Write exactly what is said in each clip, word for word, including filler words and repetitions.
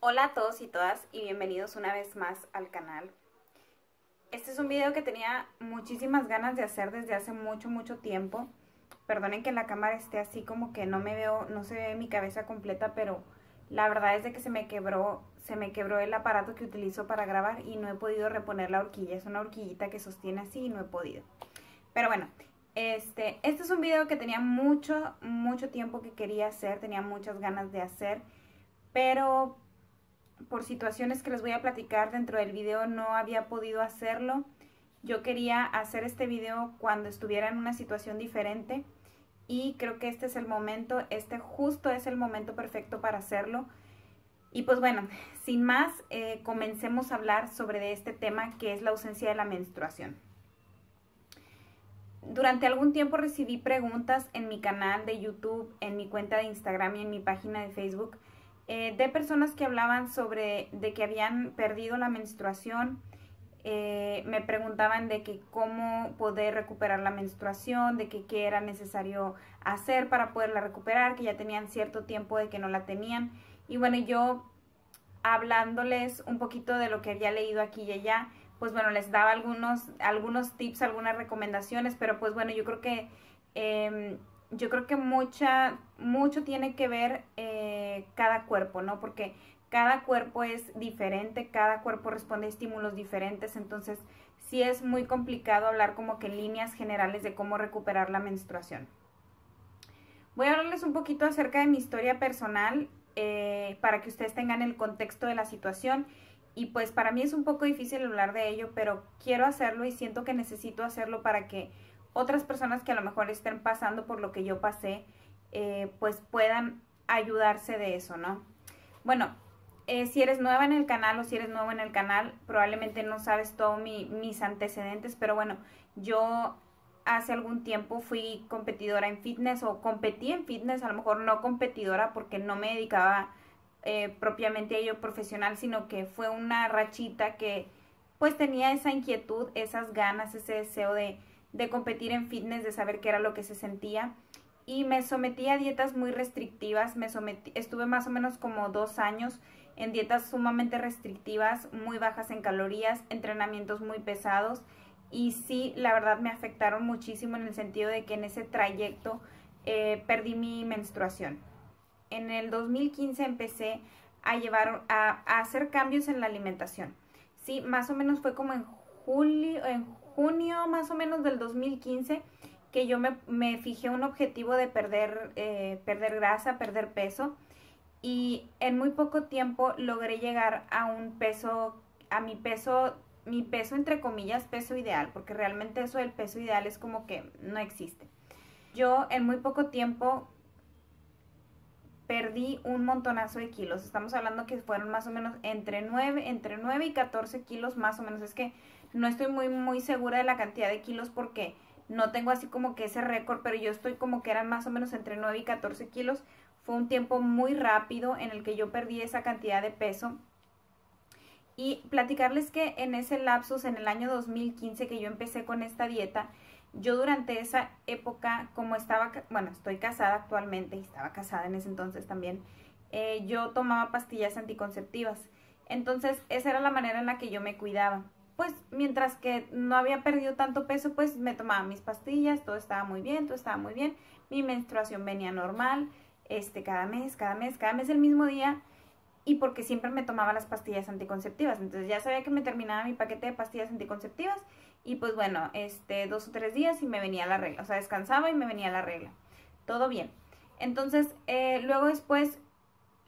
Hola a todos y todas y bienvenidos una vez más al canal. Este es un video que tenía muchísimas ganas de hacer desde hace mucho mucho tiempo. Perdonen que la cámara esté así como que no me veo, no se ve mi cabeza completa, pero la verdad es de que se me quebró, se me quebró el aparato que utilizo para grabar y no he podido reponer la horquilla. Es una horquillita que sostiene así y no he podido. Pero bueno, este, este es un video que tenía mucho mucho tiempo que quería hacer, tenía muchas ganas de hacer, pero por situaciones que les voy a platicar dentro del video no había podido hacerlo. Yo quería hacer este video cuando estuviera en una situación diferente y creo que este es el momento, este justo es el momento perfecto para hacerlo. Y pues bueno, sin más, eh, comencemos a hablar sobre de este tema que es la ausencia de la menstruación. Durante algún tiempo recibí preguntas en mi canal de YouTube, en mi cuenta de Instagram y en mi página de Facebook, Eh, de personas que hablaban sobre de que habían perdido la menstruación. Eh, me preguntaban de que cómo poder recuperar la menstruación, de que qué era necesario hacer para poderla recuperar, que ya tenían cierto tiempo de que no la tenían. Y bueno, yo hablándoles un poquito de lo que había leído aquí y allá, pues bueno, les daba algunos, algunos tips, algunas recomendaciones, pero pues bueno, yo creo que... Eh, Yo creo que mucha, mucho tiene que ver eh, cada cuerpo, ¿no? Porque cada cuerpo es diferente, cada cuerpo responde a estímulos diferentes, entonces sí es muy complicado hablar como que en líneas generales de cómo recuperar la menstruación. Voy a hablarles un poquito acerca de mi historia personal eh, para que ustedes tengan el contexto de la situación y pues para mí es un poco difícil hablar de ello, pero quiero hacerlo y siento que necesito hacerlo para que otras personas que a lo mejor estén pasando por lo que yo pasé, eh, pues puedan ayudarse de eso, ¿no? Bueno, eh, si eres nueva en el canal o si eres nuevo en el canal, probablemente no sabes todos mi, mis antecedentes, pero bueno, yo hace algún tiempo fui competidora en fitness o competí en fitness, a lo mejor no competidora porque no me dedicaba eh, propiamente a ello profesional, sino que fue una rachita que pues tenía esa inquietud, esas ganas, ese deseo de... de competir en fitness, de saber qué era lo que se sentía y me sometí a dietas muy restrictivas, me sometí, estuve más o menos como dos años en dietas sumamente restrictivas, muy bajas en calorías, entrenamientos muy pesados y sí, la verdad me afectaron muchísimo en el sentido de que en ese trayecto eh, perdí mi menstruación. En el dos mil quince empecé a, llevar, a, a hacer cambios en la alimentación, sí, más o menos fue como en julio, en julio junio más o menos del dos mil quince que yo me, me fijé un objetivo de perder, eh, perder grasa, perder peso y en muy poco tiempo logré llegar a un peso, a mi peso, mi peso entre comillas, peso ideal, porque realmente eso del peso ideal es como que no existe. Yo en muy poco tiempo perdí un montonazo de kilos, estamos hablando que fueron más o menos entre nueve, entre nueve y catorce kilos más o menos, es que no estoy muy muy segura de la cantidad de kilos porque no tengo así como que ese récord, pero yo estoy como que eran más o menos entre nueve y catorce kilos. Fue un tiempo muy rápido en el que yo perdí esa cantidad de peso. Y platicarles que en ese lapsus, en el año dos mil quince que yo empecé con esta dieta, yo durante esa época, como estaba, bueno, estoy casada actualmente y estaba casada en ese entonces también, eh, yo tomaba pastillas anticonceptivas. Entonces esa era la manera en la que yo me cuidaba. Pues mientras que no había perdido tanto peso, pues me tomaba mis pastillas, todo estaba muy bien, todo estaba muy bien. Mi menstruación venía normal, este, cada mes, cada mes, cada mes el mismo día. Y porque siempre me tomaba las pastillas anticonceptivas. Entonces ya sabía que me terminaba mi paquete de pastillas anticonceptivas. Y pues bueno, este, dos o tres días y me venía la regla. O sea, descansaba y me venía la regla. Todo bien. Entonces, eh, luego después...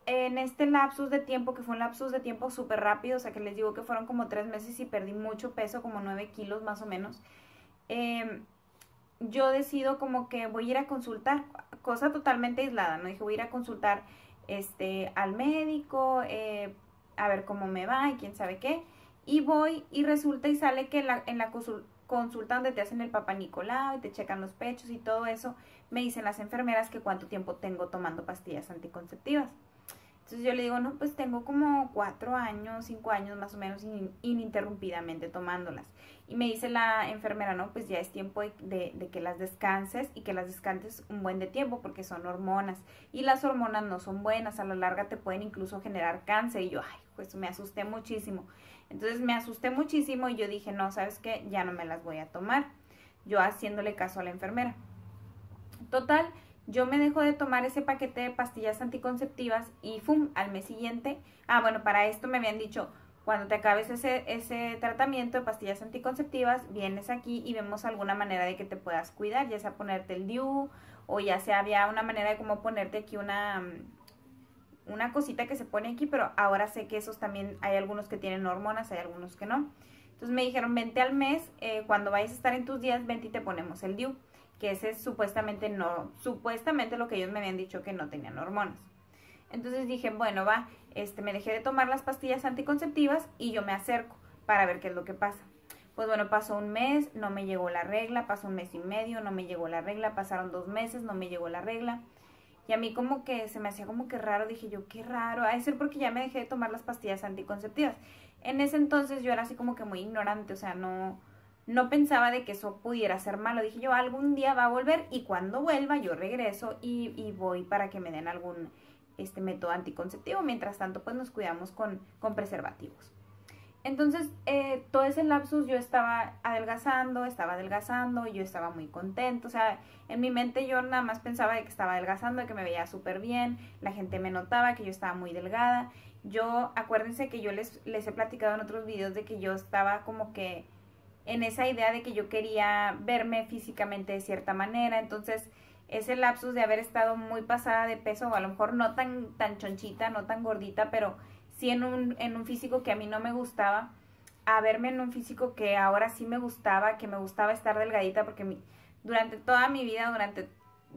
En este lapsus de tiempo, que fue un lapsus de tiempo súper rápido, o sea que les digo que fueron como tres meses y perdí mucho peso, como nueve kilos más o menos, eh, yo decido como que voy a ir a consultar, cosa totalmente aislada, ¿no? Dije voy a ir a consultar este, al médico, eh, a ver cómo me va y quién sabe qué, y voy y resulta y sale que en la, en la consulta donde te hacen el papá Nicolau y te checan los pechos y todo eso, me dicen las enfermeras que cuánto tiempo tengo tomando pastillas anticonceptivas. Entonces yo le digo, no, pues tengo como cuatro años, cinco años más o menos in, ininterrumpidamente tomándolas. Y me dice la enfermera, no, pues ya es tiempo de, de, de que las descanses y que las descanses un buen de tiempo porque son hormonas. Y las hormonas no son buenas, a la larga te pueden incluso generar cáncer. Y yo, ay, pues me asusté muchísimo. Entonces me asusté muchísimo y yo dije, no, ¿sabes qué? Ya no me las voy a tomar. Yo haciéndole caso a la enfermera. Total, yo me dejo de tomar ese paquete de pastillas anticonceptivas y ¡fum! Al mes siguiente, ah bueno, para esto me habían dicho, cuando te acabes ese, ese tratamiento de pastillas anticonceptivas, vienes aquí y vemos alguna manera de que te puedas cuidar, ya sea ponerte el D I U o ya sea había una manera de como ponerte aquí una, una cosita que se pone aquí, pero ahora sé que esos también hay algunos que tienen hormonas, hay algunos que no. Entonces me dijeron, vente al mes, eh, cuando vayas a estar en tus días, vente y te ponemos el D I U. Que ese es supuestamente no, supuestamente lo que ellos me habían dicho que no tenían hormonas. Entonces dije, bueno, va, este, me dejé de tomar las pastillas anticonceptivas y yo me acerco para ver qué es lo que pasa. Pues bueno, pasó un mes, no me llegó la regla, pasó un mes y medio, no me llegó la regla, pasaron dos meses, no me llegó la regla. Y a mí como que se me hacía como que raro, dije yo, qué raro, ha de ser porque ya me dejé de tomar las pastillas anticonceptivas. En ese entonces yo era así como que muy ignorante, o sea, no... No pensaba de que eso pudiera ser malo. Dije yo, algún día va a volver y cuando vuelva yo regreso y, y voy para que me den algún este, método anticonceptivo. Mientras tanto, pues nos cuidamos con, con preservativos. Entonces, eh, todo ese lapsus yo estaba adelgazando, estaba adelgazando, yo estaba muy contenta. O sea, en mi mente yo nada más pensaba de que estaba adelgazando, de que me veía súper bien. La gente me notaba que yo estaba muy delgada. Yo, acuérdense que yo les, les he platicado en otros videos de que yo estaba como que... en esa idea de que yo quería verme físicamente de cierta manera, entonces ese lapsus de haber estado muy pasada de peso, o a lo mejor no tan, tan chonchita, no tan gordita, pero sí en un, en un físico que a mí no me gustaba, a verme en un físico que ahora sí me gustaba, que me gustaba estar delgadita, porque mi, durante toda mi vida, durante,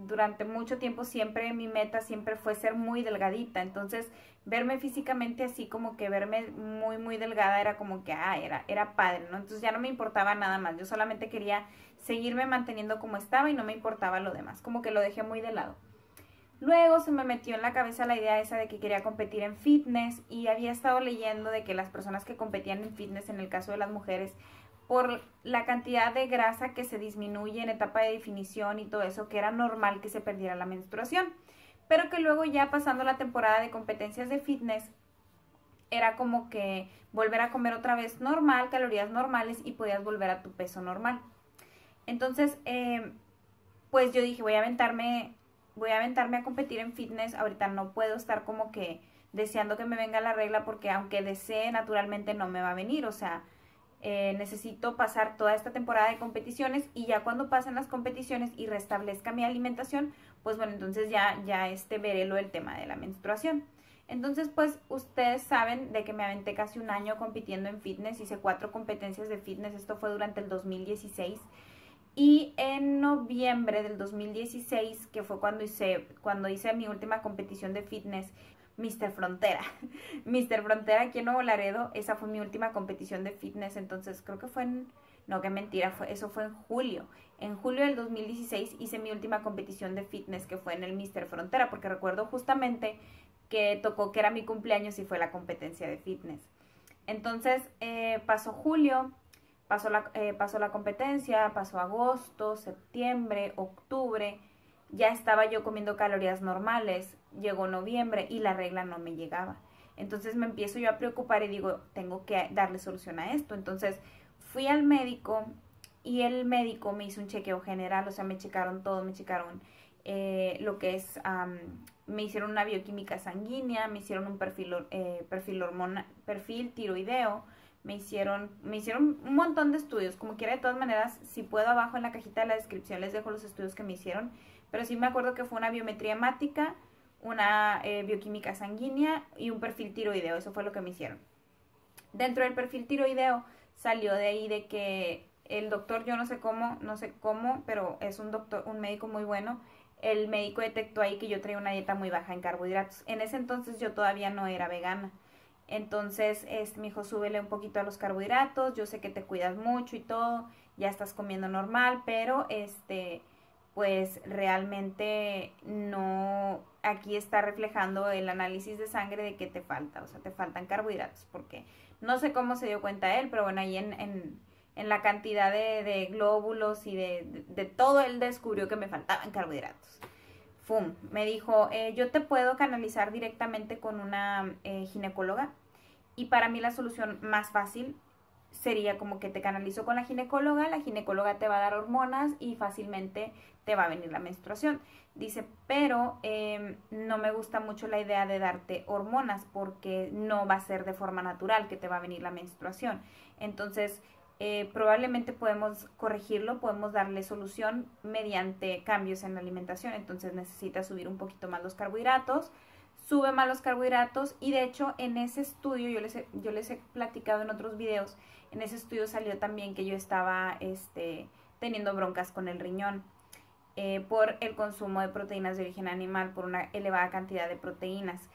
durante mucho tiempo, siempre mi meta siempre fue ser muy delgadita, entonces verme físicamente así, como que verme muy, muy delgada, era como que, ah, era, era padre, ¿no? Entonces ya no me importaba nada más, yo solamente quería seguirme manteniendo como estaba y no me importaba lo demás, como que lo dejé muy de lado. Luego se me metió en la cabeza la idea esa de que quería competir en fitness y había estado leyendo de que las personas que competían en fitness, en el caso de las mujeres, por la cantidad de grasa que se disminuye en etapa de definición y todo eso, que era normal que se perdiera la menstruación. Pero que luego ya pasando la temporada de competencias de fitness, era como que volver a comer otra vez normal, calorías normales y podías volver a tu peso normal. Entonces, eh, pues yo dije, voy a aventarme, voy a aventarme a competir en fitness. Ahorita no puedo estar como que deseando que me venga la regla porque aunque desee, naturalmente no me va a venir. O sea, eh, necesito pasar toda esta temporada de competiciones y ya cuando pasen las competiciones y restablezca mi alimentación, pues bueno, entonces ya, ya este veré lo del tema de la menstruación. Entonces, pues, ustedes saben de que me aventé casi un año compitiendo en fitness, hice cuatro competencias de fitness, esto fue durante el dos mil dieciséis, y en noviembre del dos mil dieciséis, que fue cuando hice, cuando hice mi última competición de fitness, míster Frontera, míster Frontera aquí en Nuevo Laredo, esa fue mi última competición de fitness, entonces creo que fue en... No, qué mentira, fue, eso fue en julio. En julio del dos mil dieciséis hice mi última competición de fitness que fue en el míster Frontera, porque recuerdo justamente que tocó que era mi cumpleaños y fue la competencia de fitness. Entonces eh, pasó julio, pasó la, eh, pasó la competencia, pasó agosto, septiembre, octubre. Ya estaba yo comiendo calorías normales, llegó noviembre y la regla no me llegaba. Entonces me empiezo yo a preocupar y digo, tengo que darle solución a esto. Entonces... fui al médico y el médico me hizo un chequeo general, o sea, me checaron todo, me checaron eh, lo que es, um, me hicieron una bioquímica sanguínea, me hicieron un perfil, eh, perfil, hormona, perfil tiroideo, me hicieron, me hicieron un montón de estudios, como quiera de todas maneras, si puedo abajo en la cajita de la descripción les dejo los estudios que me hicieron, pero sí me acuerdo que fue una biometría hemática, una eh, bioquímica sanguínea y un perfil tiroideo, eso fue lo que me hicieron. Dentro del perfil tiroideo, salió de ahí de que el doctor, yo no sé cómo, no sé cómo, pero es un doctor, un médico muy bueno, el médico detectó ahí que yo traía una dieta muy baja en carbohidratos. En ese entonces yo todavía no era vegana. Entonces, este, me dijo, súbele un poquito a los carbohidratos, yo sé que te cuidas mucho y todo, ya estás comiendo normal, pero este, pues realmente no, aquí está reflejando el análisis de sangre de que te falta, o sea, te faltan carbohidratos, porque no sé cómo se dio cuenta él, pero bueno, ahí en, en, en la cantidad de, de glóbulos y de, de, de todo, él descubrió que me faltaban carbohidratos. Fum, me dijo, eh, yo te puedo canalizar directamente con una eh, ginecóloga, y para mí la solución más fácil sería como que te canalizo con la ginecóloga, la ginecóloga te va a dar hormonas y fácilmente te va a venir la menstruación. Dice, pero eh, no me gusta mucho la idea de darte hormonas porque no va a ser de forma natural que te va a venir la menstruación. Entonces, eh, probablemente podemos corregirlo, podemos darle solución mediante cambios en la alimentación. Entonces necesitas subir un poquito más los carbohidratos. Sube más los carbohidratos, y de hecho en ese estudio, yo les he, yo les he platicado en otros videos, en ese estudio salió también que yo estaba este, teniendo broncas con el riñón eh, por el consumo de proteínas de origen animal, por una elevada cantidad de proteínas.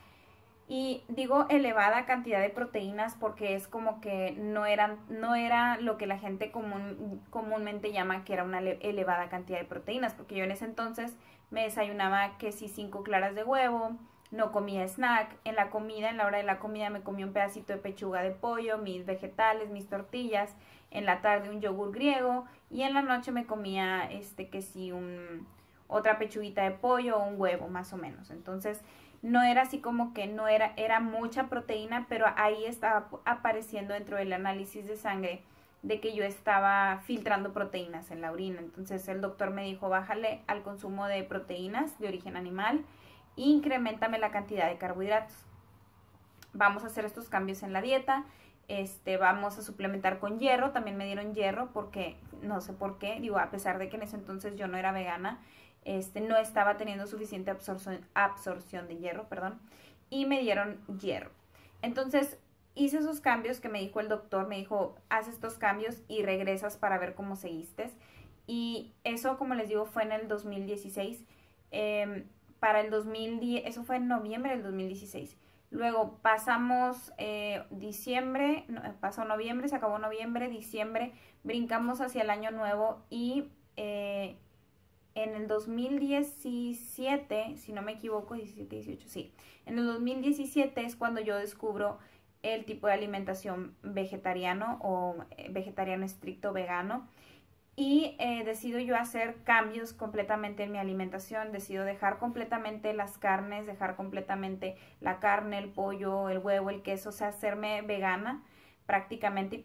Y digo elevada cantidad de proteínas porque es como que no, eran, no era lo que la gente común, comúnmente llama que era una elevada cantidad de proteínas, porque yo en ese entonces me desayunaba que si cinco claras de huevo, no comía snack, en la comida, en la hora de la comida me comí un pedacito de pechuga de pollo, mis vegetales, mis tortillas, en la tarde un yogur griego, y en la noche me comía este que sí un, otra pechuguita de pollo o un huevo más o menos. Entonces no era así como que no era, era mucha proteína, pero ahí estaba apareciendo dentro del análisis de sangre de que yo estaba filtrando proteínas en la orina. Entonces el doctor me dijo, bájale al consumo de proteínas de origen animal, increméntame la cantidad de carbohidratos. Vamos a hacer estos cambios en la dieta, este, vamos a suplementar con hierro, también me dieron hierro porque, no sé por qué, digo, a pesar de que en ese entonces yo no era vegana, este, no estaba teniendo suficiente absorción, absorción de hierro, perdón, y me dieron hierro. Entonces hice esos cambios que me dijo el doctor, me dijo, haz estos cambios y regresas para ver cómo seguiste, y eso, como les digo, fue en el dos mil dieciséis, eh, para el dos mil diez, eso fue en noviembre del dos mil dieciséis. Luego pasamos eh, diciembre, no, pasó noviembre, se acabó noviembre, diciembre, brincamos hacia el año nuevo y eh, en el dos mil diecisiete, si no me equivoco, diecisiete, dieciocho, sí. En el dos mil diecisiete es cuando yo descubro el tipo de alimentación vegetariano o vegetariano estricto vegano. Y eh, decido yo hacer cambios completamente en mi alimentación, decido dejar completamente las carnes, dejar completamente la carne, el pollo, el huevo, el queso, o sea, hacerme vegana prácticamente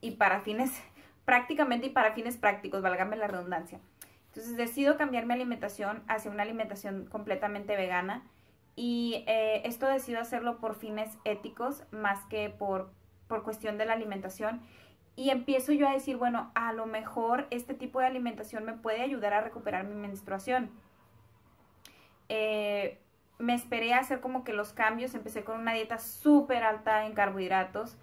y para fines, prácticamente y para fines prácticos, válgame la redundancia. Entonces decido cambiar mi alimentación hacia una alimentación completamente vegana y eh, esto decido hacerlo por fines éticos más que por, por cuestión de la alimentación. Y empiezo yo a decir, bueno, a lo mejor este tipo de alimentación me puede ayudar a recuperar mi menstruación. Eh, me esperé a hacer como que los cambios, empecé con una dieta súper alta en carbohidratos,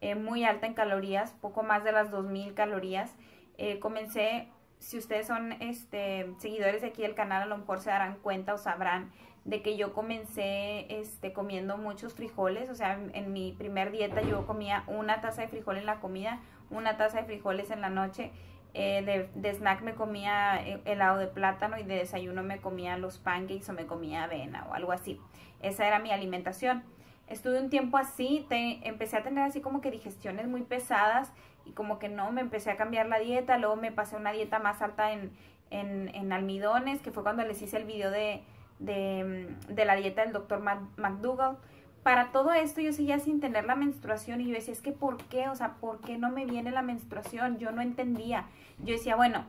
eh, muy alta en calorías, poco más de las dos mil calorías. Eh, comencé, si ustedes son este, seguidores de aquí del canal, a lo mejor se darán cuenta o sabrán de que yo comencé este, comiendo muchos frijoles, o sea, en, en mi primer dieta yo comía una taza de frijol en la comida, una taza de frijoles en la noche, eh, de, de snack me comía helado de plátano y de desayuno me comía los pancakes o me comía avena o algo así. Esa era mi alimentación. Estuve un tiempo así, te, empecé a tener así como que digestiones muy pesadas y como que no, me empecé a cambiar la dieta, luego me pasé a una dieta más alta en, en, en almidones, que fue cuando les hice el video de... De, de la dieta del doctor Mc Dougall. Para todo esto yo seguía sin tener la menstruación y yo decía, es que ¿por qué? O sea, ¿por qué no me viene la menstruación? Yo no entendía. Yo decía, bueno,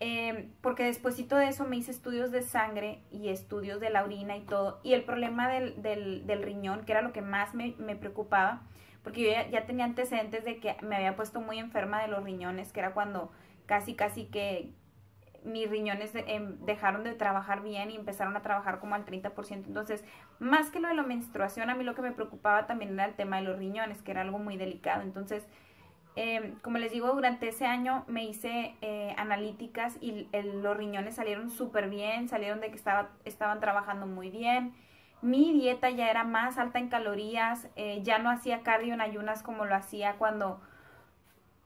eh, porque despuesito de eso me hice estudios de sangre y estudios de la orina y todo, y el problema del, del, del riñón, que era lo que más me, me preocupaba, porque yo ya, ya tenía antecedentes de que me había puesto muy enferma de los riñones, que era cuando casi casi que mis riñones dejaron de trabajar bien y empezaron a trabajar como al treinta por ciento. Entonces, más que lo de la menstruación, a mí lo que me preocupaba también era el tema de los riñones, que era algo muy delicado. Entonces, eh, como les digo, durante ese año me hice eh, analíticas y el, los riñones salieron súper bien, salieron de que estaba, estaban trabajando muy bien. Mi dieta ya era más alta en calorías, eh, ya no hacía cardio en ayunas como lo hacía cuando...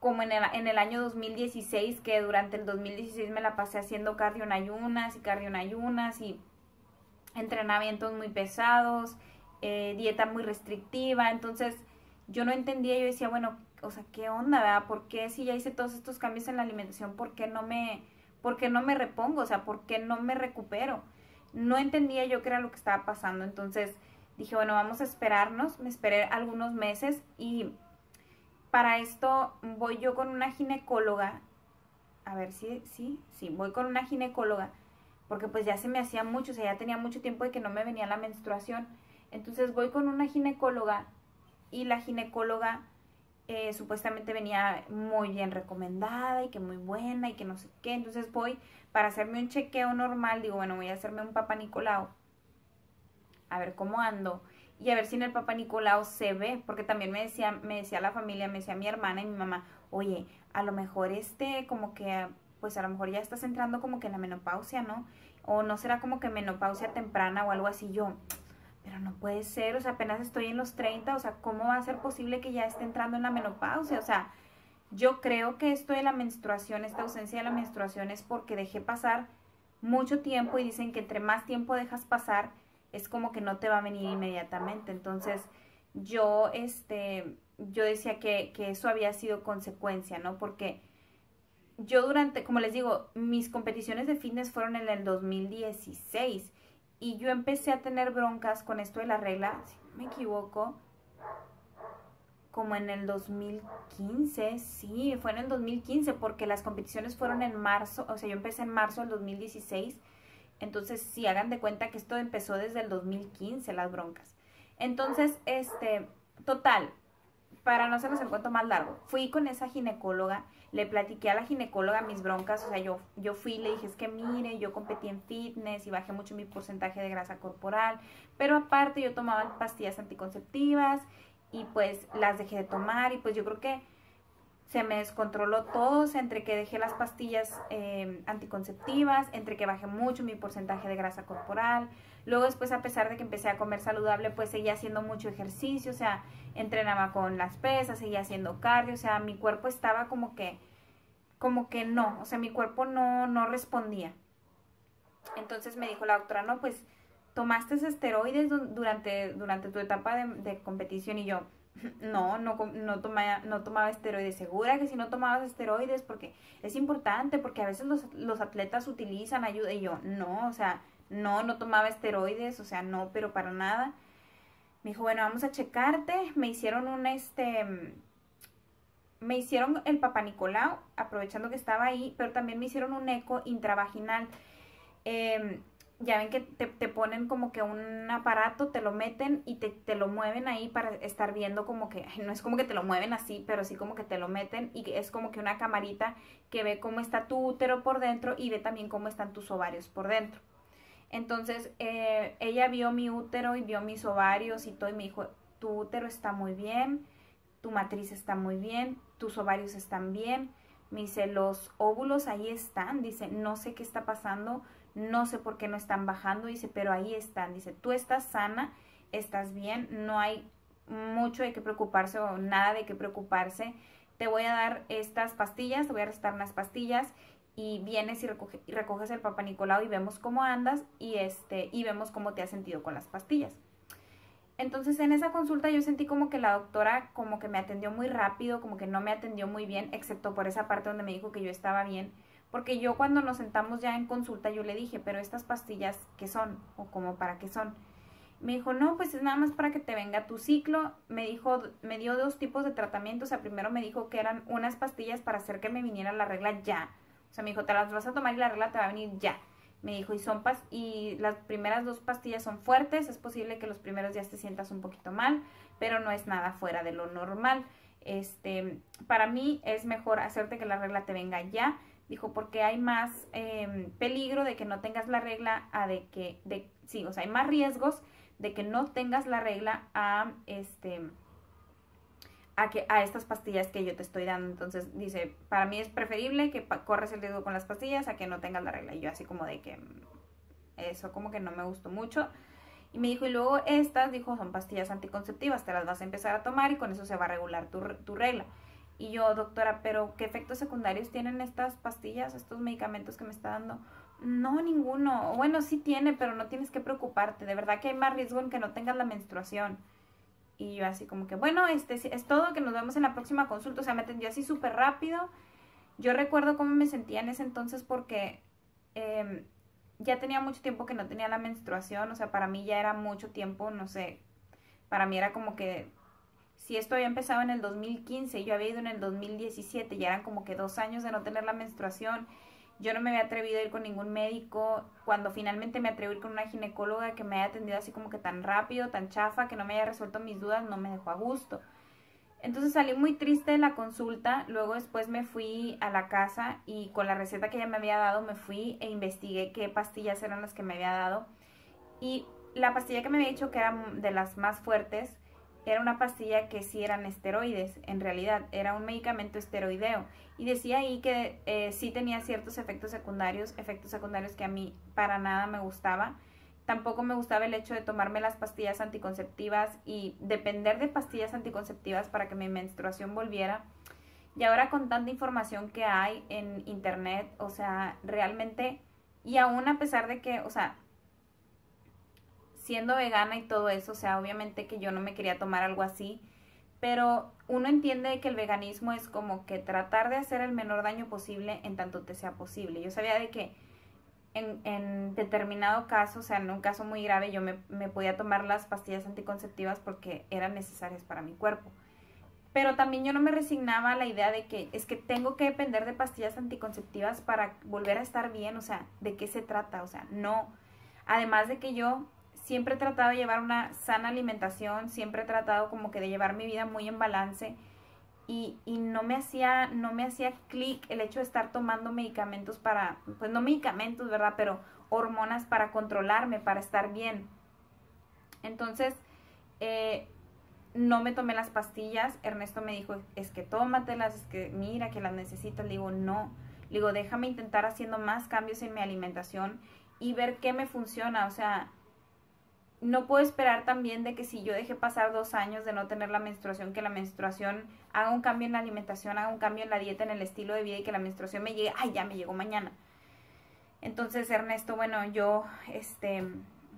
como en el, en el año dos mil dieciséis, que durante el dos mil dieciséis me la pasé haciendo cardio en ayunas y cardio en ayunas y entrenamientos muy pesados, eh, dieta muy restrictiva. Entonces yo no entendía, yo decía, bueno, o sea, ¿qué onda, verdad? ¿Por qué si ya hice todos estos cambios en la alimentación, por qué no me, por qué no me repongo? O sea, ¿por qué no me recupero? No entendía yo qué era lo que estaba pasando. Entonces dije, bueno, vamos a esperarnos. Me esperé algunos meses y para esto voy yo con una ginecóloga. A ver, sí, sí, sí, voy con una ginecóloga porque pues ya se me hacía mucho, o sea, ya tenía mucho tiempo de que no me venía la menstruación. Entonces voy con una ginecóloga y la ginecóloga eh, supuestamente venía muy bien recomendada y que muy buena y que no sé qué. Entonces voy para hacerme un chequeo normal, digo, bueno, voy a hacerme un Papá Nicolau, a ver cómo ando y a ver si en el Papá Nicolau se ve, porque también me decía, me decía la familia, me decía mi hermana y mi mamá, oye, a lo mejor este, como que, pues a lo mejor ya estás entrando como que en la menopausia, ¿no? O no será como que menopausia temprana o algo así. Yo, pero no puede ser, o sea, apenas estoy en los treinta, o sea, ¿cómo va a ser posible que ya esté entrando en la menopausia? O sea, yo creo que esto de la menstruación, esta ausencia de la menstruación es porque dejé pasar mucho tiempo y dicen que entre más tiempo dejas pasar, es como que no te va a venir inmediatamente. Entonces yo, este, yo decía que, que eso había sido consecuencia, ¿no? Porque yo durante, como les digo, mis competiciones de fitness fueron en el dos mil dieciséis y yo empecé a tener broncas con esto de la regla, si no me equivoco, como en el dos mil quince, sí, fue en el dos mil quince porque las competiciones fueron en marzo, o sea, yo empecé en marzo del dos mil dieciséis. Entonces, sí, hagan de cuenta que esto empezó desde el dos mil quince, las broncas. Entonces, este, total, para no hacerles el cuento más largo, fui con esa ginecóloga, le platiqué a la ginecóloga mis broncas, o sea, yo, yo fui y le dije, es que mire, yo competí en fitness y bajé mucho mi porcentaje de grasa corporal, pero aparte yo tomaba pastillas anticonceptivas y pues las dejé de tomar y pues yo creo que se me descontroló todo, entre que dejé las pastillas eh, anticonceptivas, entre que bajé mucho mi porcentaje de grasa corporal. Luego después, a pesar de que empecé a comer saludable, pues seguía haciendo mucho ejercicio, o sea, entrenaba con las pesas, seguía haciendo cardio, o sea, mi cuerpo estaba como que, como que no, o sea, mi cuerpo no, no respondía. Entonces me dijo la doctora, no, pues tomaste esteroides durante, durante tu etapa de, de competición y yo... No, no, no, tomaba, no tomaba esteroides. Segura que si no tomabas esteroides, porque es importante, porque a veces los, los atletas utilizan ayuda. Y yo, no, o sea, no, no tomaba esteroides, o sea, no, pero para nada. Me dijo, bueno, vamos a checarte. Me hicieron un, este, me hicieron el Papá Nicolau, aprovechando que estaba ahí, pero también me hicieron un eco intravaginal. Eh, Ya ven que te, te ponen como que un aparato, te lo meten y te, te lo mueven ahí para estar viendo como que, no es como que te lo mueven así, pero sí como que te lo meten y es como que una camarita que ve cómo está tu útero por dentro y ve también cómo están tus ovarios por dentro. Entonces eh, ella vio mi útero y vio mis ovarios y todo y me dijo, tu útero está muy bien, tu matriz está muy bien, tus ovarios están bien. Me dice, los óvulos ahí están, dice, no sé qué está pasando, no sé por qué no están bajando, dice, pero ahí están, dice, tú estás sana, estás bien, no hay mucho de qué preocuparse o nada de qué preocuparse, te voy a dar estas pastillas, te voy a restar unas pastillas y vienes y, recoge, y recoges el Papá Nicolau y vemos cómo andas y, este, y vemos cómo te has sentido con las pastillas. Entonces en esa consulta yo sentí como que la doctora como que me atendió muy rápido, como que no me atendió muy bien, excepto por esa parte donde me dijo que yo estaba bien, porque yo cuando nos sentamos ya en consulta yo le dije, pero estas pastillas, ¿qué son? ¿O como para qué son? Me dijo, no, pues es nada más para que te venga tu ciclo. Me dijo, me dio dos tipos de tratamientos. O sea, primero me dijo que eran unas pastillas para hacer que me viniera la regla ya. O sea, me dijo, te las vas a tomar y la regla te va a venir ya. Me dijo, y son pas y las primeras dos pastillas son fuertes, es posible que los primeros días te sientas un poquito mal, pero no es nada fuera de lo normal. Este, para mí es mejor hacerte que la regla te venga ya. Dijo, porque hay más eh, peligro de que no tengas la regla a de que, de, sí, o sea, hay más riesgos de que no tengas la regla a, este, a, que, a estas pastillas que yo te estoy dando. Entonces, dice, para mí es preferible que corres el riesgo con las pastillas a que no tengas la regla. Y yo así como de que eso como que no me gustó mucho. Y me dijo, y luego estas, dijo, son pastillas anticonceptivas, te las vas a empezar a tomar y con eso se va a regular tu, tu regla. Y yo, doctora, pero ¿qué efectos secundarios tienen estas pastillas, estos medicamentos que me está dando? No, ninguno. Bueno, sí tiene, pero no tienes que preocuparte. De verdad que hay más riesgo en que no tengas la menstruación. Y yo así como que, bueno, este es todo, que nos vemos en la próxima consulta. O sea, me atendió así súper rápido. Yo recuerdo cómo me sentía en ese entonces porque eh, ya tenía mucho tiempo que no tenía la menstruación. O sea, para mí ya era mucho tiempo, no sé. Para mí era como que, si esto había empezado en el dos mil quince y yo había ido en el dos mil diecisiete, ya eran como que dos años de no tener la menstruación. Yo no me había atrevido a ir con ningún médico. Cuando finalmente me atreví a ir con una ginecóloga que me haya atendido así como que tan rápido, tan chafa, que no me haya resuelto mis dudas, no me dejó a gusto. Entonces salí muy triste de la consulta. Luego después me fui a la casa y con la receta que ella me había dado me fui e investigué qué pastillas eran las que me había dado. Y la pastilla que me había dicho que era de las más fuertes era una pastilla que sí eran esteroides, en realidad era un medicamento esteroideo, y decía ahí que eh, sí tenía ciertos efectos secundarios, efectos secundarios que a mí para nada me gustaba. Tampoco me gustaba el hecho de tomarme las pastillas anticonceptivas y depender de pastillas anticonceptivas para que mi menstruación volviera. Y ahora con tanta información que hay en internet, o sea, realmente, y aún a pesar de que, o sea, siendo vegana y todo eso, o sea, obviamente que yo no me quería tomar algo así, pero uno entiende que el veganismo es como que tratar de hacer el menor daño posible en tanto te sea posible. Yo sabía de que en, en determinado caso, o sea, en un caso muy grave, yo me, me podía tomar las pastillas anticonceptivas porque eran necesarias para mi cuerpo. Pero también yo no me resignaba a la idea de que es que tengo que depender de pastillas anticonceptivas para volver a estar bien, o sea, ¿de qué se trata? O sea, no. Además de que yo siempre he tratado de llevar una sana alimentación, siempre he tratado como que de llevar mi vida muy en balance y, y no me hacía, no me hacía clic el hecho de estar tomando medicamentos para, pues no medicamentos, ¿verdad? Pero hormonas para controlarme, para estar bien. Entonces, eh, no me tomé las pastillas. Ernesto me dijo, es que tómatelas, es que mira que las necesitas. Le digo, no. Le digo, déjame intentar haciendo más cambios en mi alimentación y ver qué me funciona, o sea, no puedo esperar también de que si yo dejé pasar dos años de no tener la menstruación, que la menstruación haga un cambio en la alimentación, haga un cambio en la dieta, en el estilo de vida y que la menstruación me llegue, ¡ay, ya me llegó mañana! Entonces, Ernesto, bueno, yo este,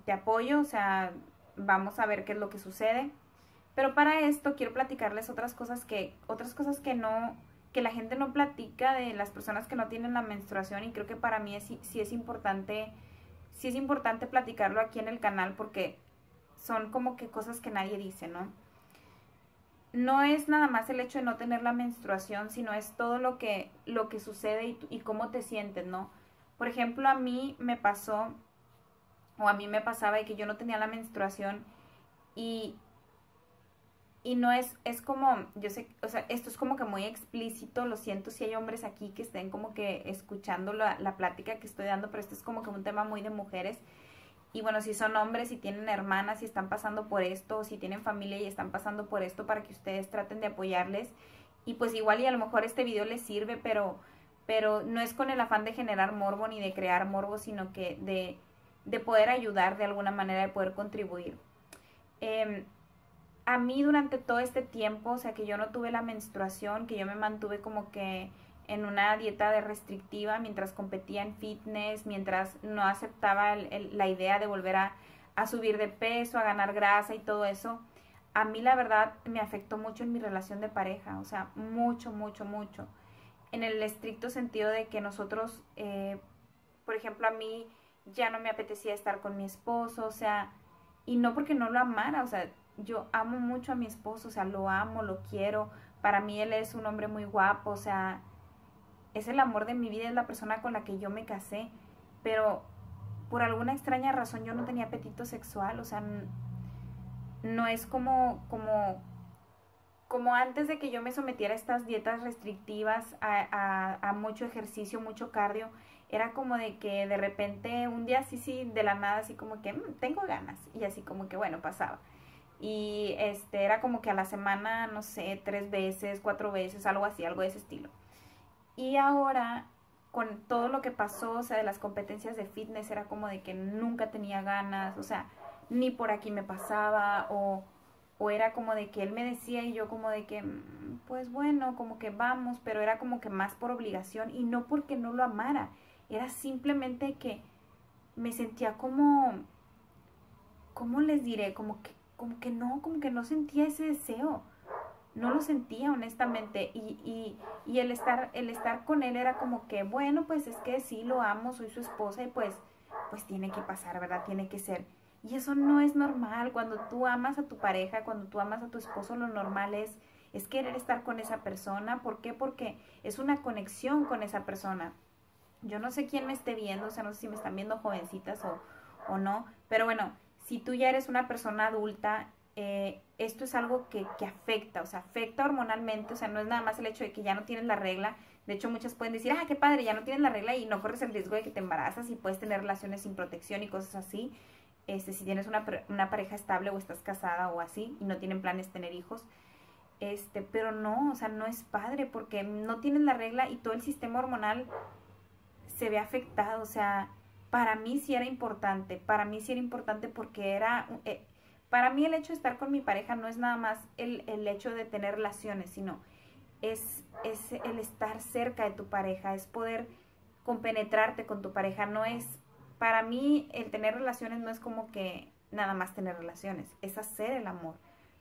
te apoyo, o sea, vamos a ver qué es lo que sucede. Pero para esto quiero platicarles otras cosas que, otras cosas que no, que la gente no platica de las personas que no tienen la menstruación, y creo que para mí sí, sí es importante... Sí es importante platicarlo aquí en el canal porque son como que cosas que nadie dice, ¿no? No es nada más el hecho de no tener la menstruación, sino es todo lo que, lo que sucede y, y cómo te sientes, ¿no? Por ejemplo, a mí me pasó, o a mí me pasaba de que yo no tenía la menstruación y, y no es, es como, yo sé, o sea, esto es como que muy explícito, lo siento si hay hombres aquí que estén como que escuchando la, la plática que estoy dando, pero esto es como que un tema muy de mujeres. Y bueno, si son hombres, si tienen hermanas, si están pasando por esto, o si tienen familia y están pasando por esto, para que ustedes traten de apoyarles. Y pues igual y a lo mejor este video les sirve, pero, pero no es con el afán de generar morbo ni de crear morbo, sino que de, de poder ayudar de alguna manera, de poder contribuir. Eh, A mí durante todo este tiempo, o sea, que yo no tuve la menstruación, que yo me mantuve como que en una dieta de restrictiva mientras competía en fitness, mientras no aceptaba el, el, la idea de volver a, a subir de peso, a ganar grasa y todo eso, a mí la verdad me afectó mucho en mi relación de pareja, o sea, mucho, mucho, mucho. En el estricto sentido de que nosotros, eh, por ejemplo, a mí ya no me apetecía estar con mi esposo, o sea, y no porque no lo amara, o sea, yo amo mucho a mi esposo, o sea, lo amo, lo quiero. Para mí él es un hombre muy guapo, o sea, es el amor de mi vida, es la persona con la que yo me casé. Pero por alguna extraña razón yo no tenía apetito sexual, o sea, no es como, como, como antes de que yo me sometiera a estas dietas restrictivas, a, a, a mucho ejercicio, mucho cardio. Era como de que de repente un día así, sí, de la nada, así como que mmm, tengo ganas. Y así como que bueno, pasaba. Y este era como que a la semana, no sé, tres veces, cuatro veces, algo así, algo de ese estilo. Y ahora, con todo lo que pasó, o sea, de las competencias de fitness, era como de que nunca tenía ganas, o sea, ni por aquí me pasaba, o, o era como de que él me decía y yo como de que, pues bueno, como que vamos, pero era como que más por obligación y no porque no lo amara. Era simplemente que me sentía como, ¿cómo les diré? Como que, como que no, como que no sentía ese deseo. No lo sentía, honestamente, y, y, y el, estar, el estar con él era como que, bueno, pues es que sí, lo amo, soy su esposa y pues, pues tiene que pasar, ¿verdad? Tiene que ser. Y eso no es normal. Cuando tú amas a tu pareja, cuando tú amas a tu esposo, lo normal es, es querer estar con esa persona. ¿Por qué? Porque es una conexión con esa persona. Yo no sé quién me esté viendo, o sea, no sé si me están viendo jovencitas o, o no, pero bueno, si tú ya eres una persona adulta, Eh, esto es algo que, que afecta, o sea, afecta hormonalmente, o sea, no es nada más el hecho de que ya no tienes la regla. De hecho, muchas pueden decir, ah, qué padre, ya no tienes la regla y no corres el riesgo de que te embarazas y puedes tener relaciones sin protección y cosas así, este, si tienes una, una pareja estable o estás casada o así y no tienen planes tener hijos, este, pero no, o sea, no es padre porque no tienes la regla y todo el sistema hormonal se ve afectado. O sea, para mí sí era importante, para mí sí era importante porque era... Eh, Para mí el hecho de estar con mi pareja no es nada más el, el hecho de tener relaciones, sino es, es el estar cerca de tu pareja, es poder compenetrarte con tu pareja. No es, para mí el tener relaciones no es como que nada más tener relaciones, es hacer el amor.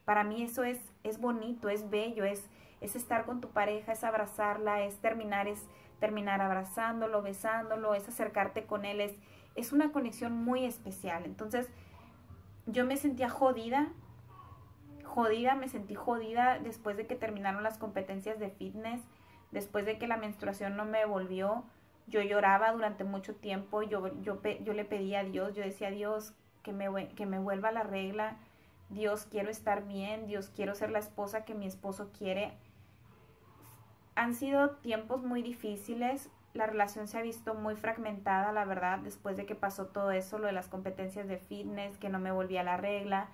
Para mí eso es, es bonito, es bello, es, es estar con tu pareja, es abrazarla, es terminar, es terminar abrazándolo, besándolo, es acercarte con él, es, es una conexión muy especial. Entonces... yo me sentía jodida, jodida, me sentí jodida después de que terminaron las competencias de fitness, después de que la menstruación no me volvió. Yo lloraba durante mucho tiempo, yo, yo, yo le pedía a Dios, yo decía, Dios, que me, que me vuelva la regla, Dios, quiero estar bien, Dios, quiero ser la esposa que mi esposo quiere. Han sido tiempos muy difíciles, la relación se ha visto muy fragmentada, la verdad, después de que pasó todo eso, lo de las competencias de fitness, que no me volvía la regla.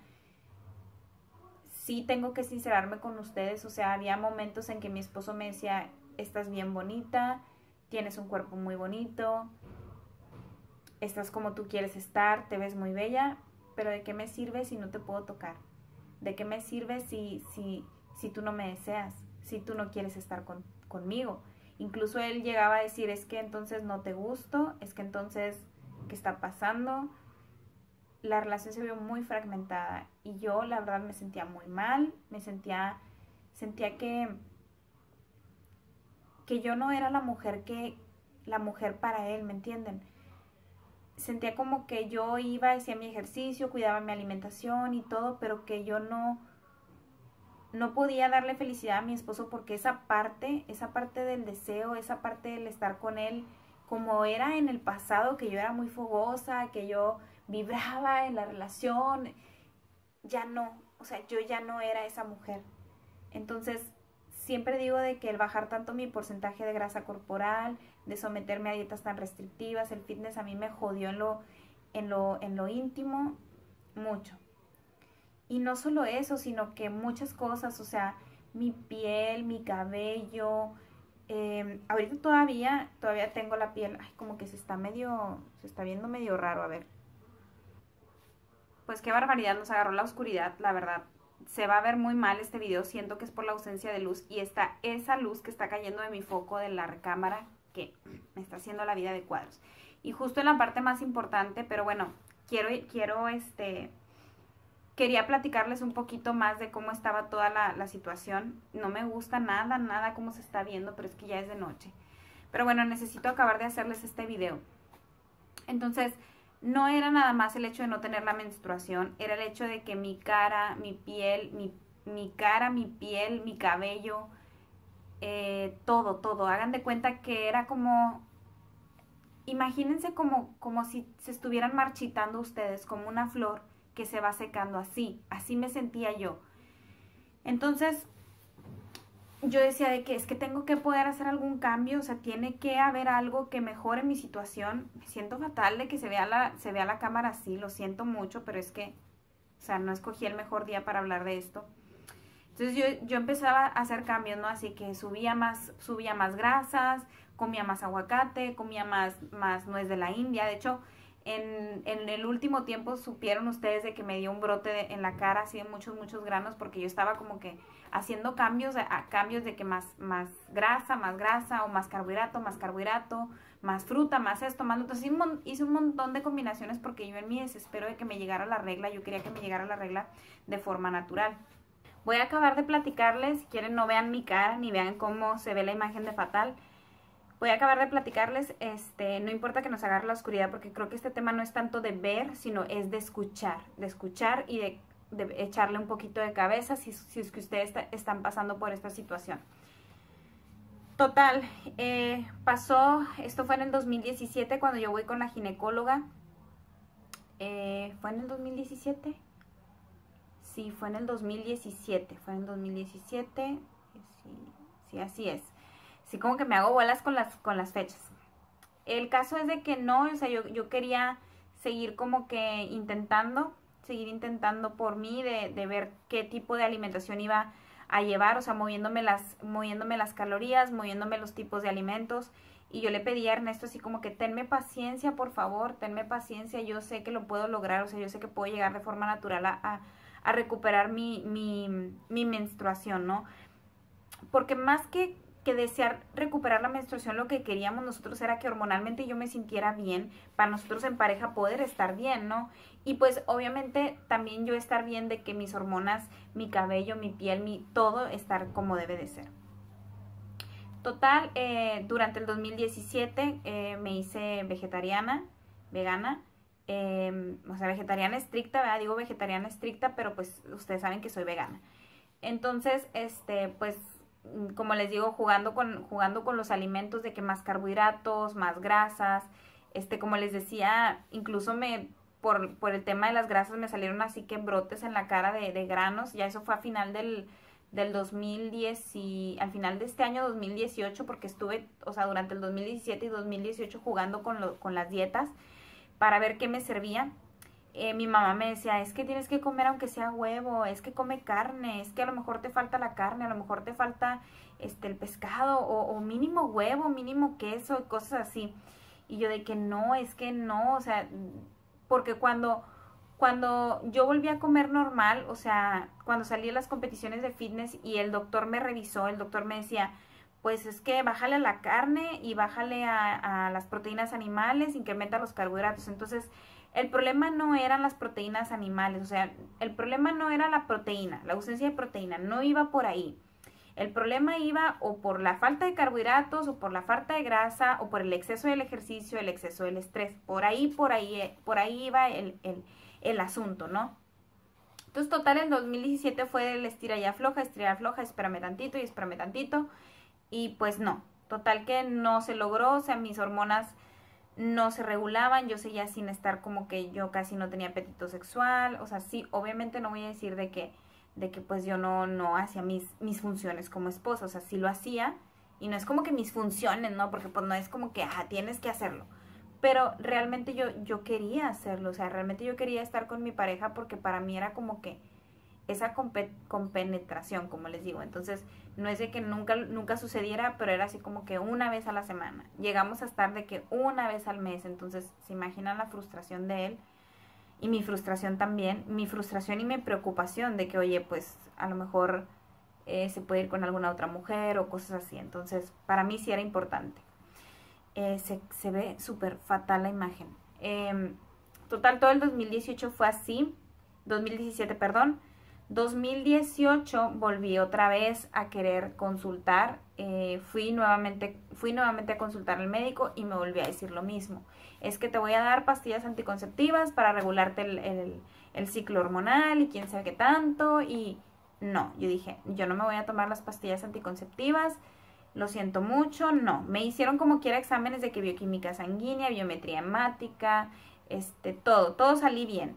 Sí tengo que sincerarme con ustedes, o sea, había momentos en que mi esposo me decía, estás bien bonita, tienes un cuerpo muy bonito, estás como tú quieres estar, te ves muy bella, pero ¿de qué me sirve si no te puedo tocar? ¿De qué me sirve si, si, si tú no me deseas? Si tú no quieres estar con, conmigo. Incluso él llegaba a decir, es que entonces no te gusto, es que entonces, ¿qué está pasando? La relación se vio muy fragmentada y yo, la verdad, me sentía muy mal, me sentía, sentía que, que yo no era la mujer que, la mujer para él, ¿me entienden? Sentía como que yo iba, hacía mi ejercicio, cuidaba mi alimentación y todo, pero que yo no... no podía darle felicidad a mi esposo porque esa parte, esa parte del deseo, esa parte del estar con él, como era en el pasado, que yo era muy fogosa, que yo vibraba en la relación, ya no, o sea, yo ya no era esa mujer. Entonces, siempre digo de que el bajar tanto mi porcentaje de grasa corporal, de someterme a dietas tan restrictivas, el fitness a mí me jodió en lo, en lo, en lo íntimo mucho. Y no solo eso, sino que muchas cosas, o sea, mi piel, mi cabello, eh, ahorita todavía, todavía tengo la piel, ay, como que se está medio, se está viendo medio raro, a ver. Pues qué barbaridad, nos agarró la oscuridad, la verdad. Se va a ver muy mal este video, siento que es por la ausencia de luz y está esa luz que está cayendo de mi foco de la recámara que me está haciendo la vida de cuadros. Y justo en la parte más importante, pero bueno, quiero, quiero, este... quería platicarles un poquito más de cómo estaba toda la, la situación. No me gusta nada, nada cómo se está viendo, pero es que ya es de noche. Pero bueno, necesito acabar de hacerles este video. Entonces, no era nada más el hecho de no tener la menstruación, era el hecho de que mi cara, mi piel, mi, mi cara, mi piel, mi cabello, eh, todo, todo. Hagan de cuenta que era como... imagínense como, como si se estuvieran marchitando ustedes, como una flor que se va secando así, así me sentía yo. Entonces, yo decía de que es que tengo que poder hacer algún cambio, o sea, tiene que haber algo que mejore mi situación. Me siento fatal de que se vea la, se vea la cámara así, lo siento mucho, pero es que, o sea, no escogí el mejor día para hablar de esto. Entonces, yo, yo empezaba a hacer cambios, ¿no? Así que subía más, subía más grasas, comía más aguacate, comía más, más nuez de la India, de hecho... En, en el último tiempo supieron ustedes de que me dio un brote de, en la cara, así de muchos, muchos granos, porque yo estaba como que haciendo cambios, a, cambios de que más, más grasa, más grasa, o más carbohidrato, más carbohidrato, más fruta, más esto, más lo otro. Entonces hice un montón de combinaciones porque yo en mi desespero de que me llegara la regla, yo quería que me llegara la regla de forma natural. Voy a acabar de platicarles, si quieren no vean mi cara, ni vean cómo se ve la imagen de Fatal. Voy a acabar de platicarles, este, no importa que nos agarre la oscuridad, porque creo que este tema no es tanto de ver, sino es de escuchar, de escuchar y de, de echarle un poquito de cabeza si, si es que ustedes está, están pasando por esta situación. Total, eh, pasó, esto fue en el dos mil diecisiete cuando yo voy con la ginecóloga, eh, ¿fue en el dos mil diecisiete? Sí, fue en el dos mil diecisiete, fue en el dos mil diecisiete, sí, sí, así es. Sí, como que me hago bolas con las, con las fechas. El caso es de que no, o sea, yo, yo quería seguir como que intentando, seguir intentando por mí de, de ver qué tipo de alimentación iba a llevar, o sea, moviéndome las, moviéndome las calorías, moviéndome los tipos de alimentos. Y yo le pedí a Ernesto así como que tenme paciencia, por favor, tenme paciencia, yo sé que lo puedo lograr, o sea, yo sé que puedo llegar de forma natural a, a, a recuperar mi, mi, mi menstruación, ¿no? Porque más que... que desear recuperar la menstruación, lo que queríamos nosotros era que hormonalmente yo me sintiera bien, para nosotros en pareja poder estar bien, ¿no? Y pues obviamente también yo estar bien de que mis hormonas, mi cabello, mi piel, mi todo estar como debe de ser. Total, eh, durante el dos mil diecisiete eh, me hice vegetariana, vegana, eh, o sea, vegetariana estricta, ¿verdad? Digo vegetariana estricta, pero pues ustedes saben que soy vegana. Entonces, este, pues... como les digo, jugando con, jugando con los alimentos de que más carbohidratos, más grasas, este, como les decía, incluso me, por, por el tema de las grasas me salieron así que brotes en la cara de, de granos, ya eso fue a final del, del dos mil diez y al final de este año dos mil dieciocho, porque estuve, o sea, durante el dos mil diecisiete y dos mil dieciocho jugando con, lo, con las dietas para ver qué me servía. Eh, mi mamá me decía, es que tienes que comer aunque sea huevo, es que come carne, es que a lo mejor te falta la carne, a lo mejor te falta este, el pescado, o, o mínimo huevo, mínimo queso, cosas así. Y yo de que no, es que no, o sea, porque cuando, cuando yo volví a comer normal, o sea, cuando salí a las competiciones de fitness y el doctor me revisó, el doctor me decía, pues es que bájale a la carne y bájale a, a las proteínas animales, incrementa los carbohidratos, entonces... el problema no eran las proteínas animales, o sea, el problema no era la proteína, la ausencia de proteína, no iba por ahí. El problema iba o por la falta de carbohidratos, o por la falta de grasa, o por el exceso del ejercicio, el exceso del estrés. Por ahí, por ahí, por ahí iba el, el, el asunto, ¿no? Entonces, total, en dos mil diecisiete fue el estira y afloja, estira y afloja, espérame tantito y espérame tantito. Y pues no, total que no se logró, o sea, mis hormonas... no se regulaban, yo seguía sin estar como que yo casi no tenía apetito sexual, o sea, sí, obviamente no voy a decir de que, de que pues yo no, no hacía mis, mis funciones como esposa, o sea, sí lo hacía, y no es como que mis funciones, ¿no? Porque pues no es como que, ajá, tienes que hacerlo, pero realmente yo, yo quería hacerlo, o sea, realmente yo quería estar con mi pareja porque para mí era como que esa compenetración, como les digo. Entonces, no es de que nunca, nunca sucediera, pero era así como que una vez a la semana. Llegamos a estar de que una vez al mes. Entonces, se imaginan la frustración de él y mi frustración también. Mi frustración y mi preocupación de que, oye, pues a lo mejor eh, se puede ir con alguna otra mujer o cosas así. Entonces, para mí sí era importante. Eh, se, se ve súper fatal la imagen. Eh, total, todo el dos mil dieciocho fue así. dos mil diecisiete, perdón. dos mil dieciocho volví otra vez a querer consultar, eh, fui, nuevamente, fui nuevamente a consultar al médico y me volví a decir lo mismo. Es que te voy a dar pastillas anticonceptivas para regularte el, el, el ciclo hormonal y quién sabe qué tanto. Y no, yo dije, yo no me voy a tomar las pastillas anticonceptivas, lo siento mucho, no. Me hicieron como quiera exámenes de que bioquímica sanguínea, biometría hemática, este, todo, todo salí bien.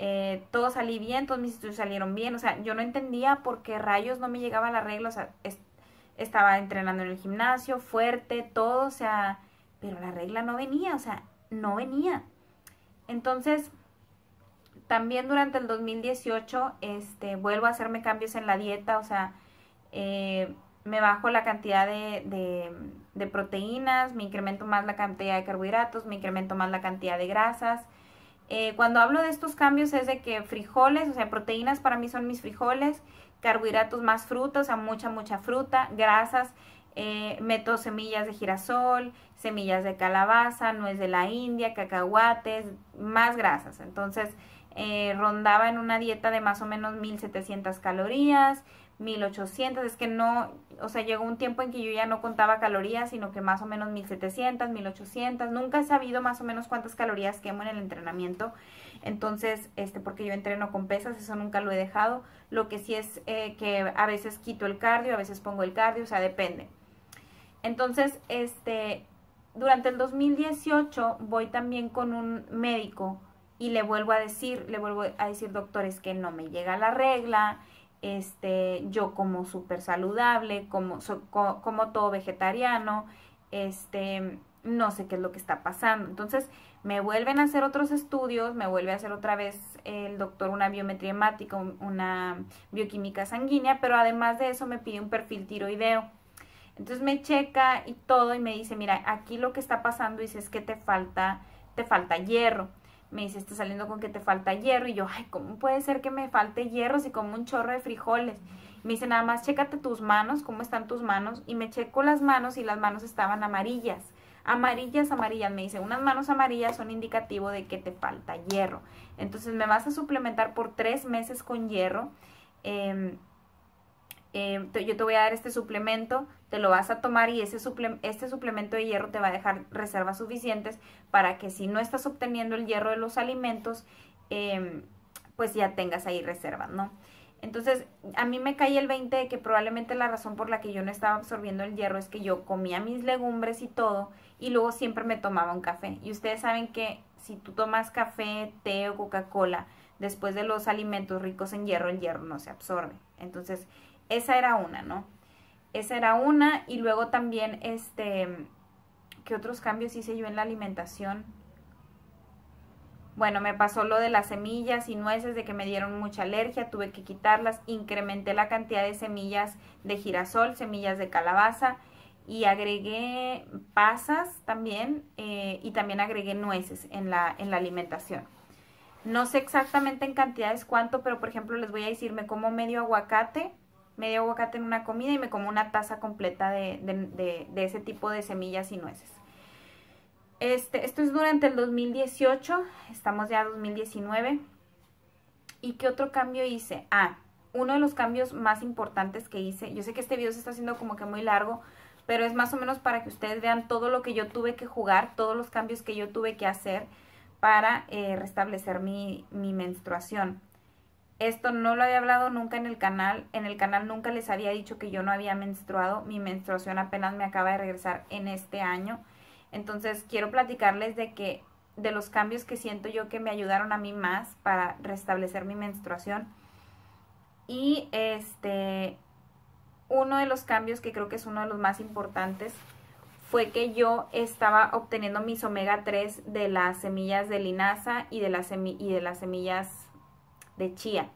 Eh, todo salí bien, todos mis estudios salieron bien, o sea, yo no entendía por qué rayos no me llegaba la regla, o sea, est estaba entrenando en el gimnasio, fuerte, todo, o sea, pero la regla no venía, o sea, no venía. Entonces, también durante el dos mil dieciocho, este, vuelvo a hacerme cambios en la dieta, o sea, eh, me bajo la cantidad de, de, de proteínas, me incremento más la cantidad de carbohidratos, me incremento más la cantidad de grasas. Eh, cuando hablo de estos cambios es de que frijoles, o sea, proteínas para mí son mis frijoles, carbohidratos más frutas, o sea, mucha, mucha fruta, grasas, eh, meto semillas de girasol, semillas de calabaza, nuez de la India, cacahuates, más grasas. Entonces, eh, rondaba en una dieta de más o menos mil setecientas calorías, mil ochocientas, es que no, o sea, llegó un tiempo en que yo ya no contaba calorías, sino que más o menos mil setecientas, mil ochocientas, nunca he sabido más o menos cuántas calorías quemo en el entrenamiento, entonces, este, porque yo entreno con pesas, eso nunca lo he dejado, lo que sí es eh, que a veces quito el cardio, a veces pongo el cardio, o sea, depende. Entonces, este, durante el dos mil dieciocho voy también con un médico y le vuelvo a decir, le vuelvo a decir, doctor, es que no me llega la regla, Este, yo como súper saludable, como, so, co, como todo vegetariano, este, no sé qué es lo que está pasando. Entonces me vuelven a hacer otros estudios, me vuelve a hacer otra vez el doctor una biometría hemática, una bioquímica sanguínea, pero además de eso me pide un perfil tiroideo. Entonces me checa y todo y me dice, mira, aquí lo que está pasando, dice, es que te falta, te falta hierro. Me dice, está saliendo con que te falta hierro. Y yo, ay, ¿cómo puede ser que me falte hierro si como un chorro de frijoles? Me dice, nada más, chécate tus manos, ¿cómo están tus manos? Y me checo las manos y las manos estaban amarillas. Amarillas, amarillas. Me dice, unas manos amarillas son indicativo de que te falta hierro. Entonces, me vas a suplementar por tres meses con hierro. Eh, eh, yo te voy a dar este suplemento, te lo vas a tomar y ese suple este suplemento de hierro te va a dejar reservas suficientes para que si no estás obteniendo el hierro de los alimentos, eh, pues ya tengas ahí reservas, ¿no? Entonces, a mí me cae el veinte de que probablemente la razón por la que yo no estaba absorbiendo el hierro es que yo comía mis legumbres y todo, y luego siempre me tomaba un café. Y ustedes saben que si tú tomas café, té o Coca-Cola, después de los alimentos ricos en hierro, el hierro no se absorbe. Entonces, esa era una, ¿no? Esa era una, y luego también, este, ¿qué otros cambios hice yo en la alimentación? Bueno, me pasó lo de las semillas y nueces, de que me dieron mucha alergia, tuve que quitarlas, incrementé la cantidad de semillas de girasol, semillas de calabaza, y agregué pasas también, eh, y también agregué nueces en la, en la alimentación. No sé exactamente en cantidades cuánto, pero por ejemplo les voy a decir, me como medio aguacate, medio aguacate en una comida y me como una taza completa de, de, de, de ese tipo de semillas y nueces. Este, esto es durante el dos mil dieciocho, estamos ya en dos mil diecinueve. ¿Y qué otro cambio hice? Ah, uno de los cambios más importantes que hice, yo sé que este video se está haciendo como que muy largo, pero es más o menos para que ustedes vean todo lo que yo tuve que jugar, todos los cambios que yo tuve que hacer para eh, restablecer mi, mi menstruación. Esto no lo había hablado nunca en el canal, en el canal nunca les había dicho que yo no había menstruado, mi menstruación apenas me acaba de regresar en este año, entonces quiero platicarles de que de los cambios que siento yo que me ayudaron a mí más para restablecer mi menstruación. Y este, uno de los cambios que creo que es uno de los más importantes fue que yo estaba obteniendo mis omega tres de las semillas de linaza y de las, semi- y de las semillas de chía.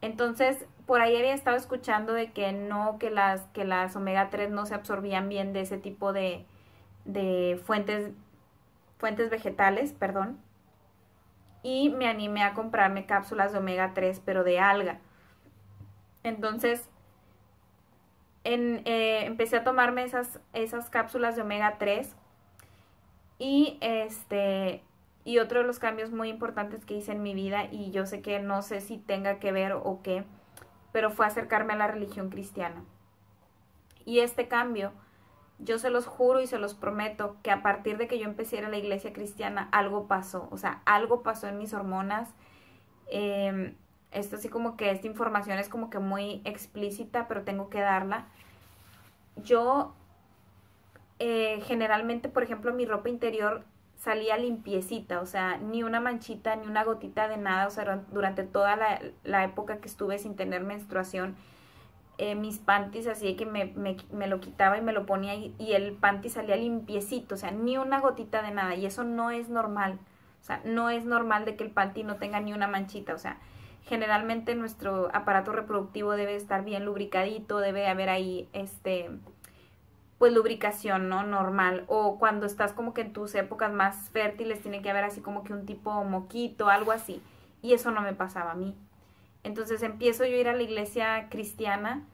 Entonces, por ahí había estado escuchando de que no, que las, que las omega tres no se absorbían bien de ese tipo de, de fuentes, fuentes vegetales, perdón. Y me animé a comprarme cápsulas de omega tres, pero de alga. Entonces, en, eh, empecé a tomarme esas, esas cápsulas de omega tres y este... Y otro de los cambios muy importantes que hice en mi vida, y yo sé que no sé si tenga que ver o qué, pero fue acercarme a la religión cristiana. Y este cambio, yo se los juro y se los prometo, que a partir de que yo empecé a ir a la iglesia cristiana, algo pasó. O sea, algo pasó en mis hormonas. Eh, esto sí como que esta información es como que muy explícita, pero tengo que darla. Yo eh, generalmente, por ejemplo, mi ropa interior salía limpiecita, o sea, ni una manchita, ni una gotita de nada, o sea, durante toda la, la época que estuve sin tener menstruación, eh, mis panties, así que me, me, me lo quitaba y me lo ponía y, y el panty salía limpiecito, o sea, ni una gotita de nada, y eso no es normal, o sea, no es normal de que el panty no tenga ni una manchita, o sea, Generalmente nuestro aparato reproductivo debe estar bien lubricadito, debe haber ahí este pues lubricación, ¿no? Normal. O cuando estás como que en tus épocas más fértiles tiene que haber así como que un tipo moquito, algo así. Y eso no me pasaba a mí. Entonces empiezo yo a ir a la iglesia cristiana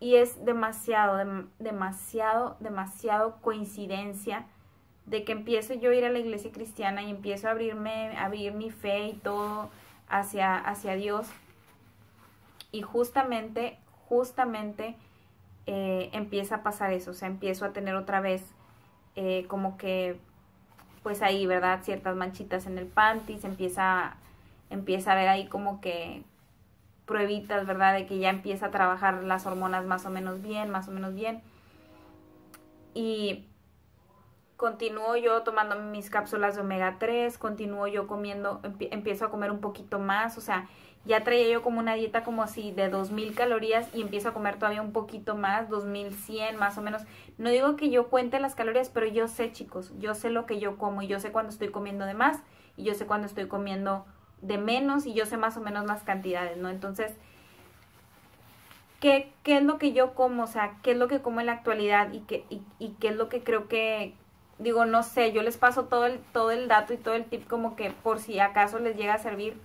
y es demasiado, dem- demasiado, demasiado coincidencia de que empiezo yo a ir a la iglesia cristiana y empiezo a abrirme, a abrir mi fe y todo hacia, hacia Dios. Y justamente, justamente eh, empieza a pasar eso. O sea, empiezo a tener otra vez eh, como que, pues ahí, ¿verdad? Ciertas manchitas en el panty, se empieza, empieza a ver ahí como que pruebitas, ¿verdad? De que ya empieza a trabajar las hormonas más o menos bien, más o menos bien. Y continúo yo tomando mis cápsulas de omega tres, continúo yo comiendo, empiezo a comer un poquito más, o sea, ya traía yo como una dieta como así de dos mil calorías y empiezo a comer todavía un poquito más, dos mil cien más o menos. No digo que yo cuente las calorías, pero yo sé, chicos, yo sé lo que yo como y yo sé cuando estoy comiendo de más y yo sé cuando estoy comiendo de menos y yo sé más o menos las cantidades, ¿no? Entonces, ¿qué, qué es lo que yo como? O sea, ¿qué es lo que como en la actualidad y qué, y, y qué es lo que creo que... Digo, no sé, yo les paso todo el, todo el dato y todo el tip como que por si acaso les llega a servir.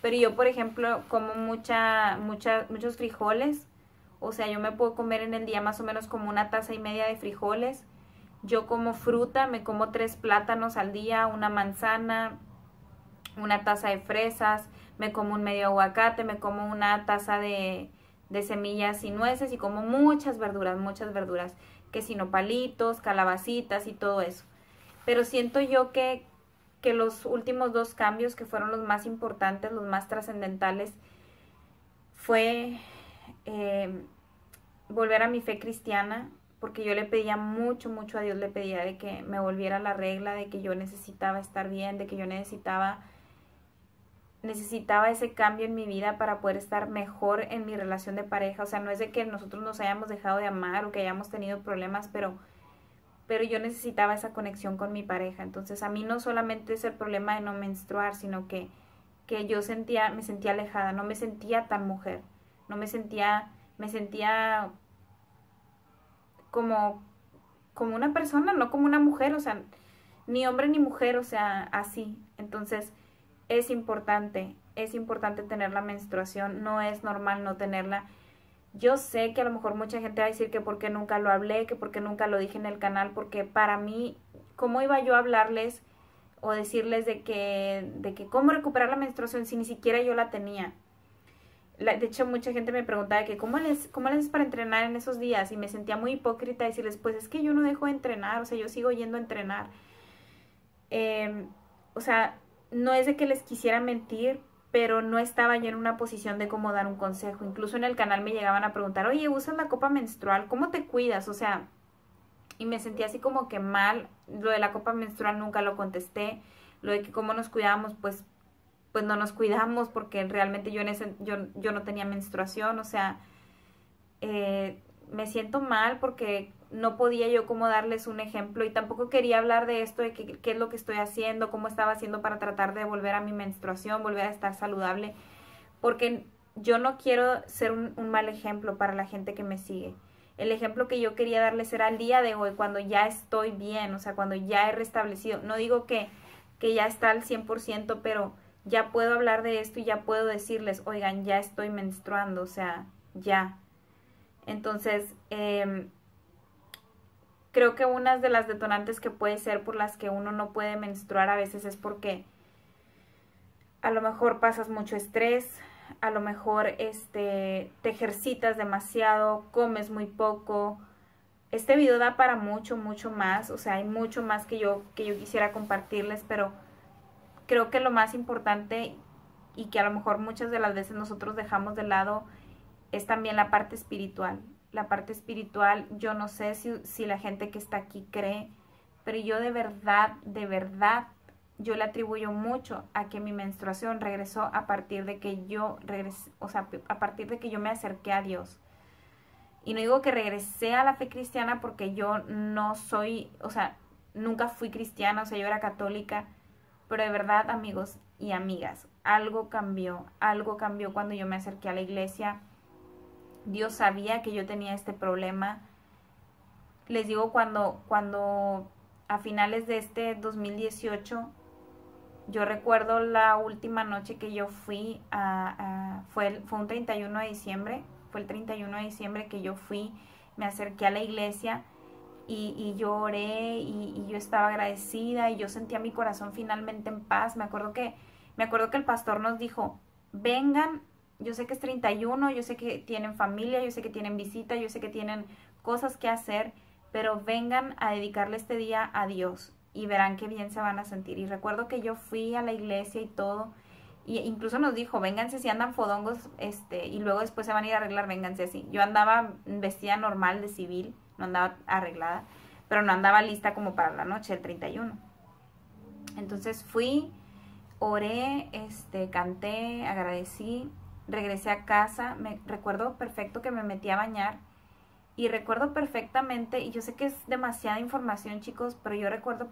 Pero yo, por ejemplo, como mucha, mucha, muchos frijoles. O sea, yo me puedo comer en el día más o menos como una taza y media de frijoles. Yo como fruta, me como tres plátanos al día, una manzana, una taza de fresas. Me como un medio aguacate, me como una taza de, de semillas y nueces y como muchas verduras, muchas verduras. Que si nopalitos, calabacitas y todo eso. Pero siento yo que, que los últimos dos cambios que fueron los más importantes, los más trascendentales, fue eh, volver a mi fe cristiana, porque yo le pedía mucho, mucho a Dios, le pedía de que me volviera la regla, de que yo necesitaba estar bien, de que yo necesitaba, necesitaba ese cambio en mi vida para poder estar mejor en mi relación de pareja. O sea, no es de que nosotros nos hayamos dejado de amar o que hayamos tenido problemas, pero, pero yo necesitaba esa conexión con mi pareja. Entonces, a mí no solamente es el problema de no menstruar, sino que, que yo sentía, me sentía alejada, no me sentía tan mujer, no me sentía, me sentía como, como una persona, no como una mujer, o sea, ni hombre ni mujer, o sea, así. Entonces, es importante, es importante tener la menstruación, no es normal no tenerla. Yo sé que a lo mejor mucha gente va a decir que por qué nunca lo hablé, que por qué nunca lo dije en el canal, porque para mí, ¿cómo iba yo a hablarles o decirles de que, de que cómo recuperar la menstruación si ni siquiera yo la tenía? La, de hecho, mucha gente me preguntaba que ¿cómo les, cómo les es para entrenar en esos días? Y me sentía muy hipócrita decirles, pues es que yo no dejo de entrenar, o sea, yo sigo yendo a entrenar. Eh, o sea... No es de que les quisiera mentir, pero no estaba yo en una posición de cómo dar un consejo. Incluso en el canal me llegaban a preguntar, oye, ¿usas la copa menstrual? ¿Cómo te cuidas? O sea, y me sentía así como que mal. Lo de la copa menstrual nunca lo contesté. Lo de que cómo nos cuidábamos, pues, pues no nos cuidamos porque realmente yo, en ese, yo, yo no tenía menstruación. O sea, eh, me siento mal porque no podía yo como darles un ejemplo y tampoco quería hablar de esto, de qué, qué es lo que estoy haciendo, cómo estaba haciendo para tratar de volver a mi menstruación, volver a estar saludable, porque yo no quiero ser un, un mal ejemplo para la gente que me sigue. El ejemplo que yo quería darles era al día de hoy, cuando ya estoy bien, o sea, cuando ya he restablecido. No digo que, que ya está al cien por ciento, pero ya puedo hablar de esto y ya puedo decirles, oigan, ya estoy menstruando, o sea, ya. Entonces, eh... creo que una de las detonantes que puede ser por las que uno no puede menstruar a veces es porque a lo mejor pasas mucho estrés, a lo mejor este, te ejercitas demasiado, comes muy poco. Este video da para mucho, mucho más. O sea, hay mucho más que yo, que yo quisiera compartirles, pero creo que lo más importante y que a lo mejor muchas de las veces nosotros dejamos de lado es también la parte espiritual. La parte espiritual, yo no sé si, si la gente que está aquí cree, pero yo de verdad, de verdad, yo le atribuyo mucho a que mi menstruación regresó a partir de que yo regresé, o sea, a partir de que yo me acerqué a Dios. Y no digo que regresé a la fe cristiana porque yo no soy, o sea, nunca fui cristiana, o sea, yo era católica, pero de verdad, amigos y amigas, algo cambió, algo cambió cuando yo me acerqué a la iglesia. Dios sabía que yo tenía este problema. Les digo, cuando, cuando a finales de este dos mil dieciocho, yo recuerdo la última noche que yo fui, a, a, fue, el, fue un treinta y uno de diciembre, fue el treinta y uno de diciembre que yo fui, me acerqué a la iglesia y, y yo oré y, y yo estaba agradecida y yo sentía mi corazón finalmente en paz. Me acuerdo que, me acuerdo que el pastor nos dijo, vengan, yo sé que es treinta y uno, yo sé que tienen familia, yo sé que tienen visita, yo sé que tienen cosas que hacer, pero vengan a dedicarle este día a Dios y verán qué bien se van a sentir. Y recuerdo que yo fui a la iglesia y todo, y incluso nos dijo, vénganse si andan fodongos, este, y luego después se van a ir a arreglar, vénganse así. Yo andaba vestida normal de civil, no andaba arreglada, pero no andaba lista como para la noche, el treinta y uno. Entonces fui, oré, este, canté, agradecí, regresé a casa. Me recuerdo perfecto que me metí a bañar. Y recuerdo perfectamente, y yo sé que es demasiada información, chicos, pero yo recuerdo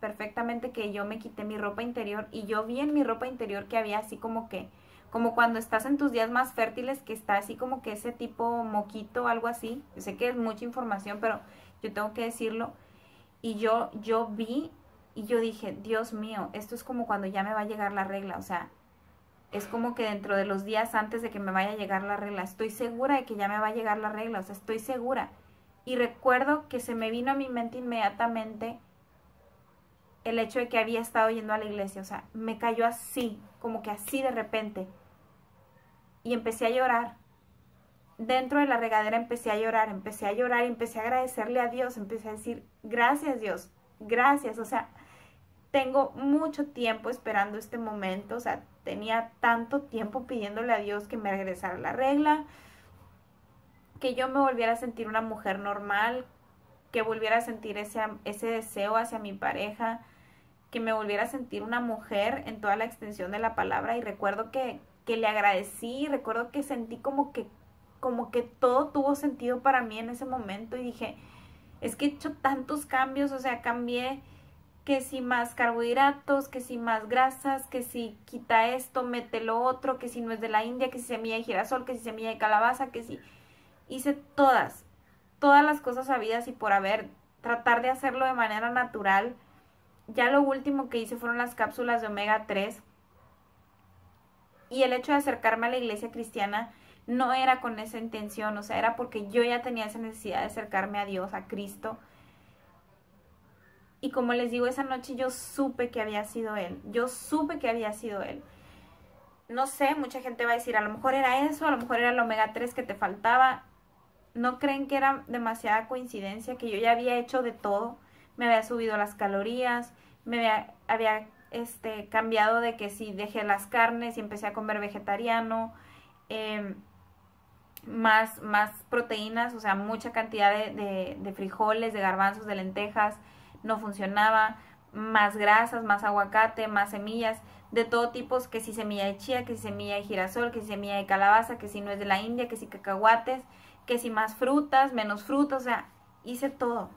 perfectamente que yo me quité mi ropa interior y yo vi en mi ropa interior que había así como que, como cuando estás en tus días más fértiles, que está así como que ese tipo moquito, algo así. Yo sé que es mucha información, pero yo tengo que decirlo. Y yo, yo vi y yo dije, Dios mío, esto es como cuando ya me va a llegar la regla, o sea, es como que dentro de los días antes de que me vaya a llegar la regla, estoy segura de que ya me va a llegar la regla, o sea, estoy segura. Y recuerdo que se me vino a mi mente inmediatamente el hecho de que había estado yendo a la iglesia, o sea, me cayó así, como que así de repente. Y empecé a llorar. Dentro de la regadera empecé a llorar, empecé a llorar, empecé a agradecerle a Dios, empecé a decir, gracias Dios, gracias, o sea, tengo mucho tiempo esperando este momento, o sea, tenía tanto tiempo pidiéndole a Dios que me regresara la regla, que yo me volviera a sentir una mujer normal, que volviera a sentir ese, ese deseo hacia mi pareja, que me volviera a sentir una mujer en toda la extensión de la palabra. Y recuerdo que, que le agradecí, recuerdo que sentí como que, como que todo tuvo sentido para mí en ese momento y dije, es que he hecho tantos cambios, o sea, cambié, que si más carbohidratos, que si más grasas, que si quita esto, mete lo otro, que si no es de la India, que si semilla de girasol, que si semilla de calabaza, que si... Hice todas, todas las cosas habidas y por haber, tratar de hacerlo de manera natural. Ya lo último que hice fueron las cápsulas de omega tres. Y el hecho de acercarme a la iglesia cristiana no era con esa intención, o sea, era porque yo ya tenía esa necesidad de acercarme a Dios, a Cristo. Y como les digo, esa noche yo supe que había sido él. Yo supe que había sido él. No sé, mucha gente va a decir, a lo mejor era eso, a lo mejor era el omega tres que te faltaba. ¿No creen que era demasiada coincidencia? Que yo ya había hecho de todo. Me había subido las calorías, me había, había este, cambiado de que sí, dejé las carnes y empecé a comer vegetariano. Eh, más, más proteínas, o sea, mucha cantidad de, de, de frijoles, de garbanzos, de lentejas. No funcionaba, más grasas, más aguacate, más semillas, de todo tipo, que si semilla de chía, que si semilla de girasol, que si semilla de calabaza, que si no es de la India, que si cacahuates, que si más frutas, menos frutas, o sea, hice todo,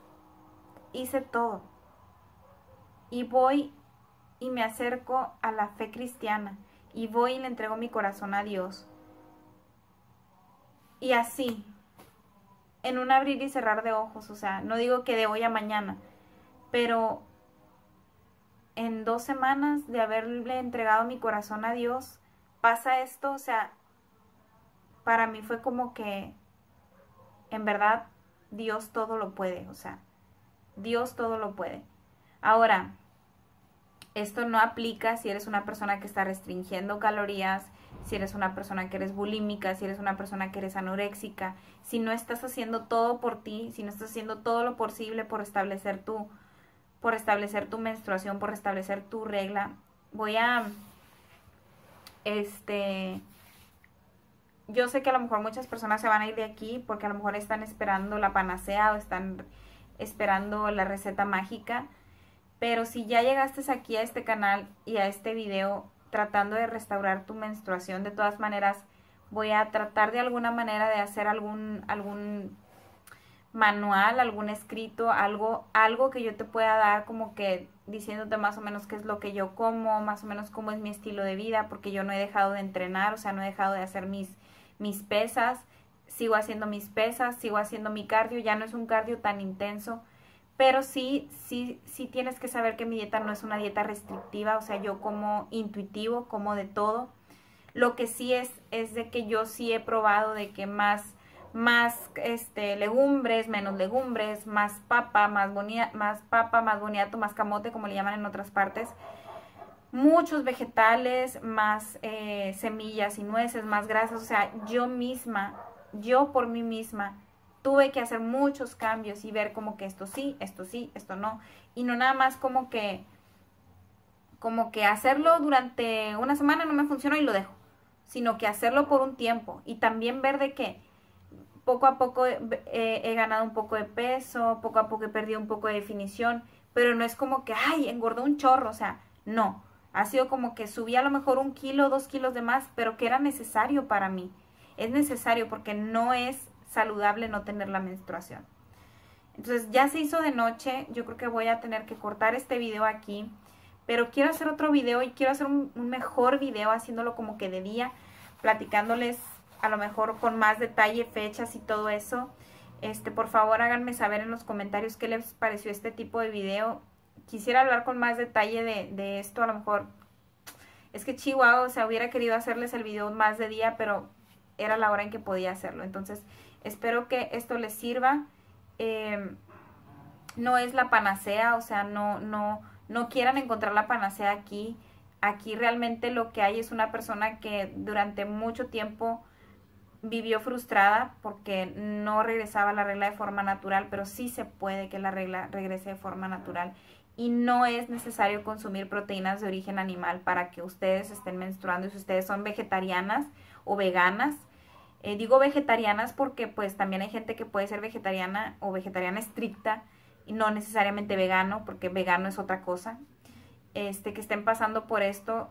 hice todo. Y voy y me acerco a la fe cristiana, y voy y le entrego mi corazón a Dios. Y así, en un abrir y cerrar de ojos, o sea, no digo que de hoy a mañana, pero en dos semanas de haberle entregado mi corazón a Dios, pasa esto, o sea, para mí fue como que, en verdad, Dios todo lo puede, o sea, Dios todo lo puede. Ahora, esto no aplica si eres una persona que está restringiendo calorías, si eres una persona que eres bulímica, si eres una persona que eres anoréxica, si no estás haciendo todo por ti, si no estás haciendo todo lo posible por establecer tu... por restablecer tu menstruación, por restablecer tu regla. Voy a, este, yo sé que a lo mejor muchas personas se van a ir de aquí porque a lo mejor están esperando la panacea o están esperando la receta mágica, pero si ya llegaste aquí a este canal y a este video tratando de restaurar tu menstruación, de todas maneras voy a tratar de alguna manera de hacer algún, algún manual, algún escrito, algo, algo que yo te pueda dar como que diciéndote más o menos qué es lo que yo como, más o menos cómo es mi estilo de vida, porque yo no he dejado de entrenar, o sea, no he dejado de hacer mis, mis pesas, sigo haciendo mis pesas, sigo haciendo mi cardio, ya no es un cardio tan intenso, pero sí, sí, sí tienes que saber que mi dieta no es una dieta restrictiva, o sea, yo como intuitivo, como de todo. Lo que sí es, es de que yo sí he probado de que más, más este, legumbres, menos legumbres, más papa, más, bonia, más papa, más boniato, más camote, como le llaman en otras partes. Muchos vegetales, más eh, semillas y nueces, más grasas. O sea, yo misma, yo por mí misma, tuve que hacer muchos cambios y ver como que esto sí, esto sí, esto no. Y no nada más como que, como que hacerlo durante una semana no me funcionó y lo dejo, sino que hacerlo por un tiempo y también ver de que poco a poco he, he ganado un poco de peso, poco a poco he perdido un poco de definición, pero no es como que, ay, engordé un chorro, o sea, no, ha sido como que subí a lo mejor un kilo, dos kilos de más, pero que era necesario para mí, es necesario porque no es saludable no tener la menstruación. Entonces ya se hizo de noche, yo creo que voy a tener que cortar este video aquí, pero quiero hacer otro video y quiero hacer un, un mejor video haciéndolo como que de día, platicándoles a lo mejor con más detalle, fechas y todo eso. Este, por favor háganme saber en los comentarios qué les pareció este tipo de video. Quisiera hablar con más detalle de, de esto, a lo mejor. Es que chihuahua, o sea, hubiera querido hacerles el video más de día, pero era la hora en que podía hacerlo. Entonces espero que esto les sirva. Eh, no es la panacea, o sea, no, no... no quieran encontrar la panacea aquí. Aquí realmente lo que hay es una persona que durante mucho tiempo vivió frustrada porque no regresaba la regla de forma natural, pero sí se puede que la regla regrese de forma natural. Y no es necesario consumir proteínas de origen animal para que ustedes estén menstruando. Y si ustedes son vegetarianas o veganas, eh, digo vegetarianas porque pues también hay gente que puede ser vegetariana o vegetariana estricta, y no necesariamente vegano, porque vegano es otra cosa, este, que estén pasando por esto.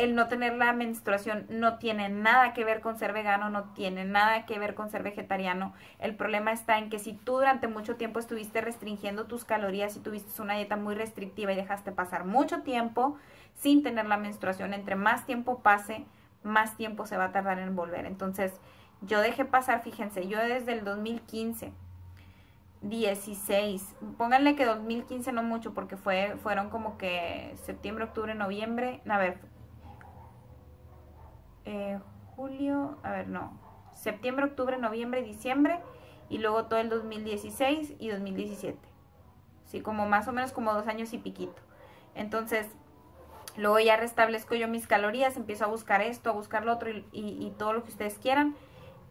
El no tener la menstruación no tiene nada que ver con ser vegano, no tiene nada que ver con ser vegetariano. El problema está en que si tú durante mucho tiempo estuviste restringiendo tus calorías y tuviste una dieta muy restrictiva y dejaste pasar mucho tiempo sin tener la menstruación, entre más tiempo pase, más tiempo se va a tardar en volver. Entonces, yo dejé pasar, fíjense, yo desde el dos mil quince, dieciséis, pónganle que dos mil quince no mucho porque fue, fueron como que septiembre, octubre, noviembre, a ver, eh, julio, a ver, no, septiembre, octubre, noviembre, diciembre y luego todo el dos mil dieciséis y dos mil diecisiete, sí, como más o menos como dos años y piquito. Entonces, luego ya restablezco yo mis calorías, empiezo a buscar esto, a buscar lo otro y, y, y todo lo que ustedes quieran,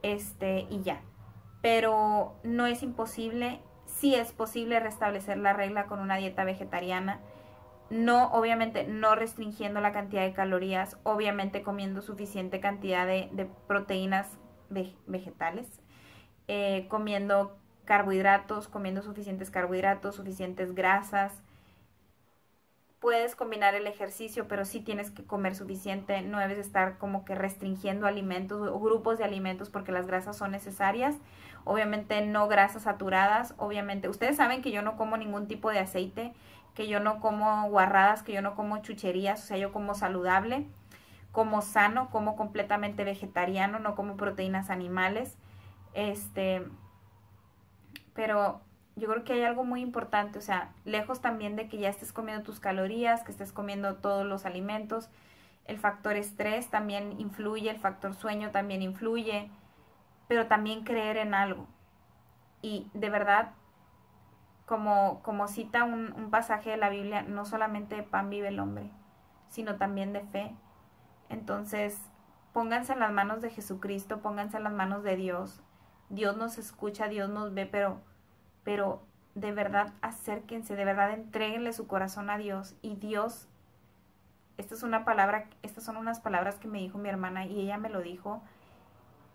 este, y ya. Pero no es imposible, sí es posible restablecer la regla con una dieta vegetariana. No, obviamente, no restringiendo la cantidad de calorías, obviamente comiendo suficiente cantidad de, de proteínas veg- vegetales, eh, comiendo carbohidratos, comiendo suficientes carbohidratos, suficientes grasas. Puedes combinar el ejercicio, pero sí tienes que comer suficiente, no debes estar como que restringiendo alimentos o grupos de alimentos porque las grasas son necesarias. Obviamente no grasas saturadas, obviamente. Ustedes saben que yo no como ningún tipo de aceite, que yo no como guarradas, que yo no como chucherías, o sea, yo como saludable, como sano, como completamente vegetariano, no como proteínas animales. Este, pero yo creo que hay algo muy importante, o sea, lejos también de que ya estés comiendo tus calorías, que estés comiendo todos los alimentos, el factor estrés también influye, el factor sueño también influye, pero también creer en algo. Y de verdad, como, como cita un, un pasaje de la Biblia, no solamente de pan vive el hombre, sino también de fe. Entonces, pónganse en las manos de Jesucristo, pónganse en las manos de Dios. Dios nos escucha, Dios nos ve, pero... pero de verdad acérquense, de verdad entréguenle su corazón a Dios. Y Dios, esta es una palabra, estas son unas palabras que me dijo mi hermana y ella me lo dijo.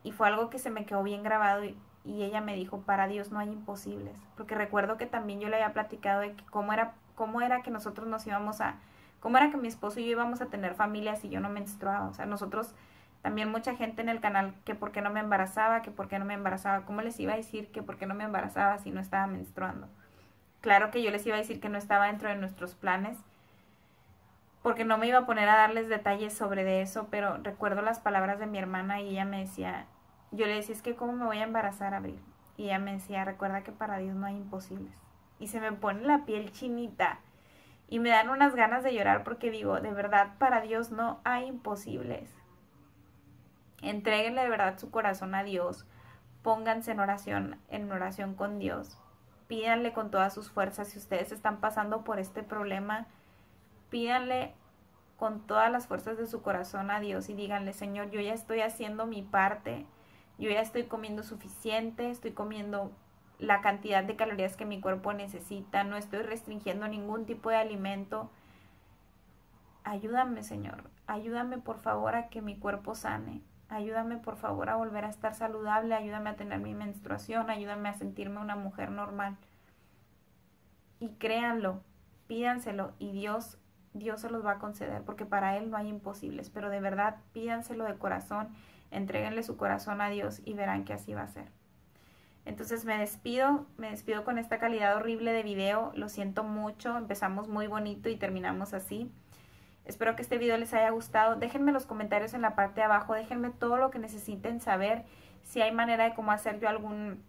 Y fue algo que se me quedó bien grabado y, y ella me dijo, para Dios no hay imposibles. Porque recuerdo que también yo le había platicado de que cómo era, cómo era que nosotros nos íbamos a, cómo era que mi esposo y yo íbamos a tener familias si yo no menstruaba. O sea, nosotros También mucha gente en el canal que por qué no me embarazaba, que por qué no me embarazaba. ¿Cómo les iba a decir que por qué no me embarazaba si no estaba menstruando? Claro que yo les iba a decir que no estaba dentro de nuestros planes, porque no me iba a poner a darles detalles sobre de eso, pero recuerdo las palabras de mi hermana y ella me decía, yo le decía, es que ¿cómo me voy a embarazar, Abril? Y ella me decía, recuerda que para Dios no hay imposibles. Y se me pone la piel chinita y me dan unas ganas de llorar porque digo, de verdad, para Dios no hay imposibles. Entréguenle de verdad su corazón a Dios, pónganse en oración, en oración con Dios, pídanle con todas sus fuerzas. Si ustedes están pasando por este problema, pídanle con todas las fuerzas de su corazón a Dios y díganle, Señor, yo ya estoy haciendo mi parte, yo ya estoy comiendo suficiente, estoy comiendo la cantidad de calorías que mi cuerpo necesita, no estoy restringiendo ningún tipo de alimento. Ayúdame, Señor, ayúdame por favor a que mi cuerpo sane, ayúdame por favor a volver a estar saludable, ayúdame a tener mi menstruación, ayúdame a sentirme una mujer normal. Y créanlo, pídanselo y Dios... Dios se los va a conceder porque para Él no hay imposibles, pero de verdad pídanselo de corazón, entréguenle su corazón a Dios y verán que así va a ser. Entonces me despido, me despido con esta calidad horrible de video, lo siento mucho, empezamos muy bonito y terminamos así. Espero que este video les haya gustado, déjenme los comentarios en la parte de abajo, déjenme todo lo que necesiten saber, si hay manera de cómo hacer yo algún...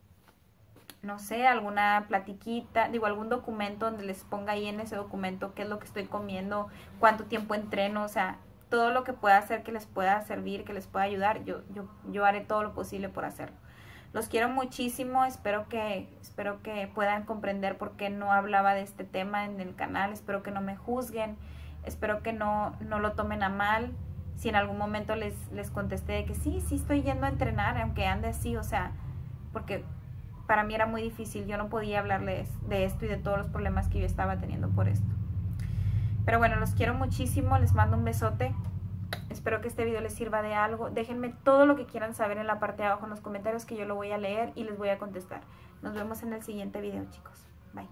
no sé, alguna platiquita, digo, algún documento donde les ponga ahí en ese documento qué es lo que estoy comiendo, cuánto tiempo entreno, o sea, todo lo que pueda hacer que les pueda servir, que les pueda ayudar, yo, yo, yo haré todo lo posible por hacerlo. Los quiero muchísimo, espero que, espero que puedan comprender por qué no hablaba de este tema en el canal, espero que no me juzguen, espero que no, no lo tomen a mal, si en algún momento les, les contesté de que sí, sí estoy yendo a entrenar, aunque ande así, o sea, porque... para mí era muy difícil, yo no podía hablarles de esto y de todos los problemas que yo estaba teniendo por esto. Pero bueno, los quiero muchísimo, les mando un besote. Espero que este video les sirva de algo. Déjenme todo lo que quieran saber en la parte de abajo en los comentarios que yo lo voy a leer y les voy a contestar. Nos vemos en el siguiente video, chicos. Bye.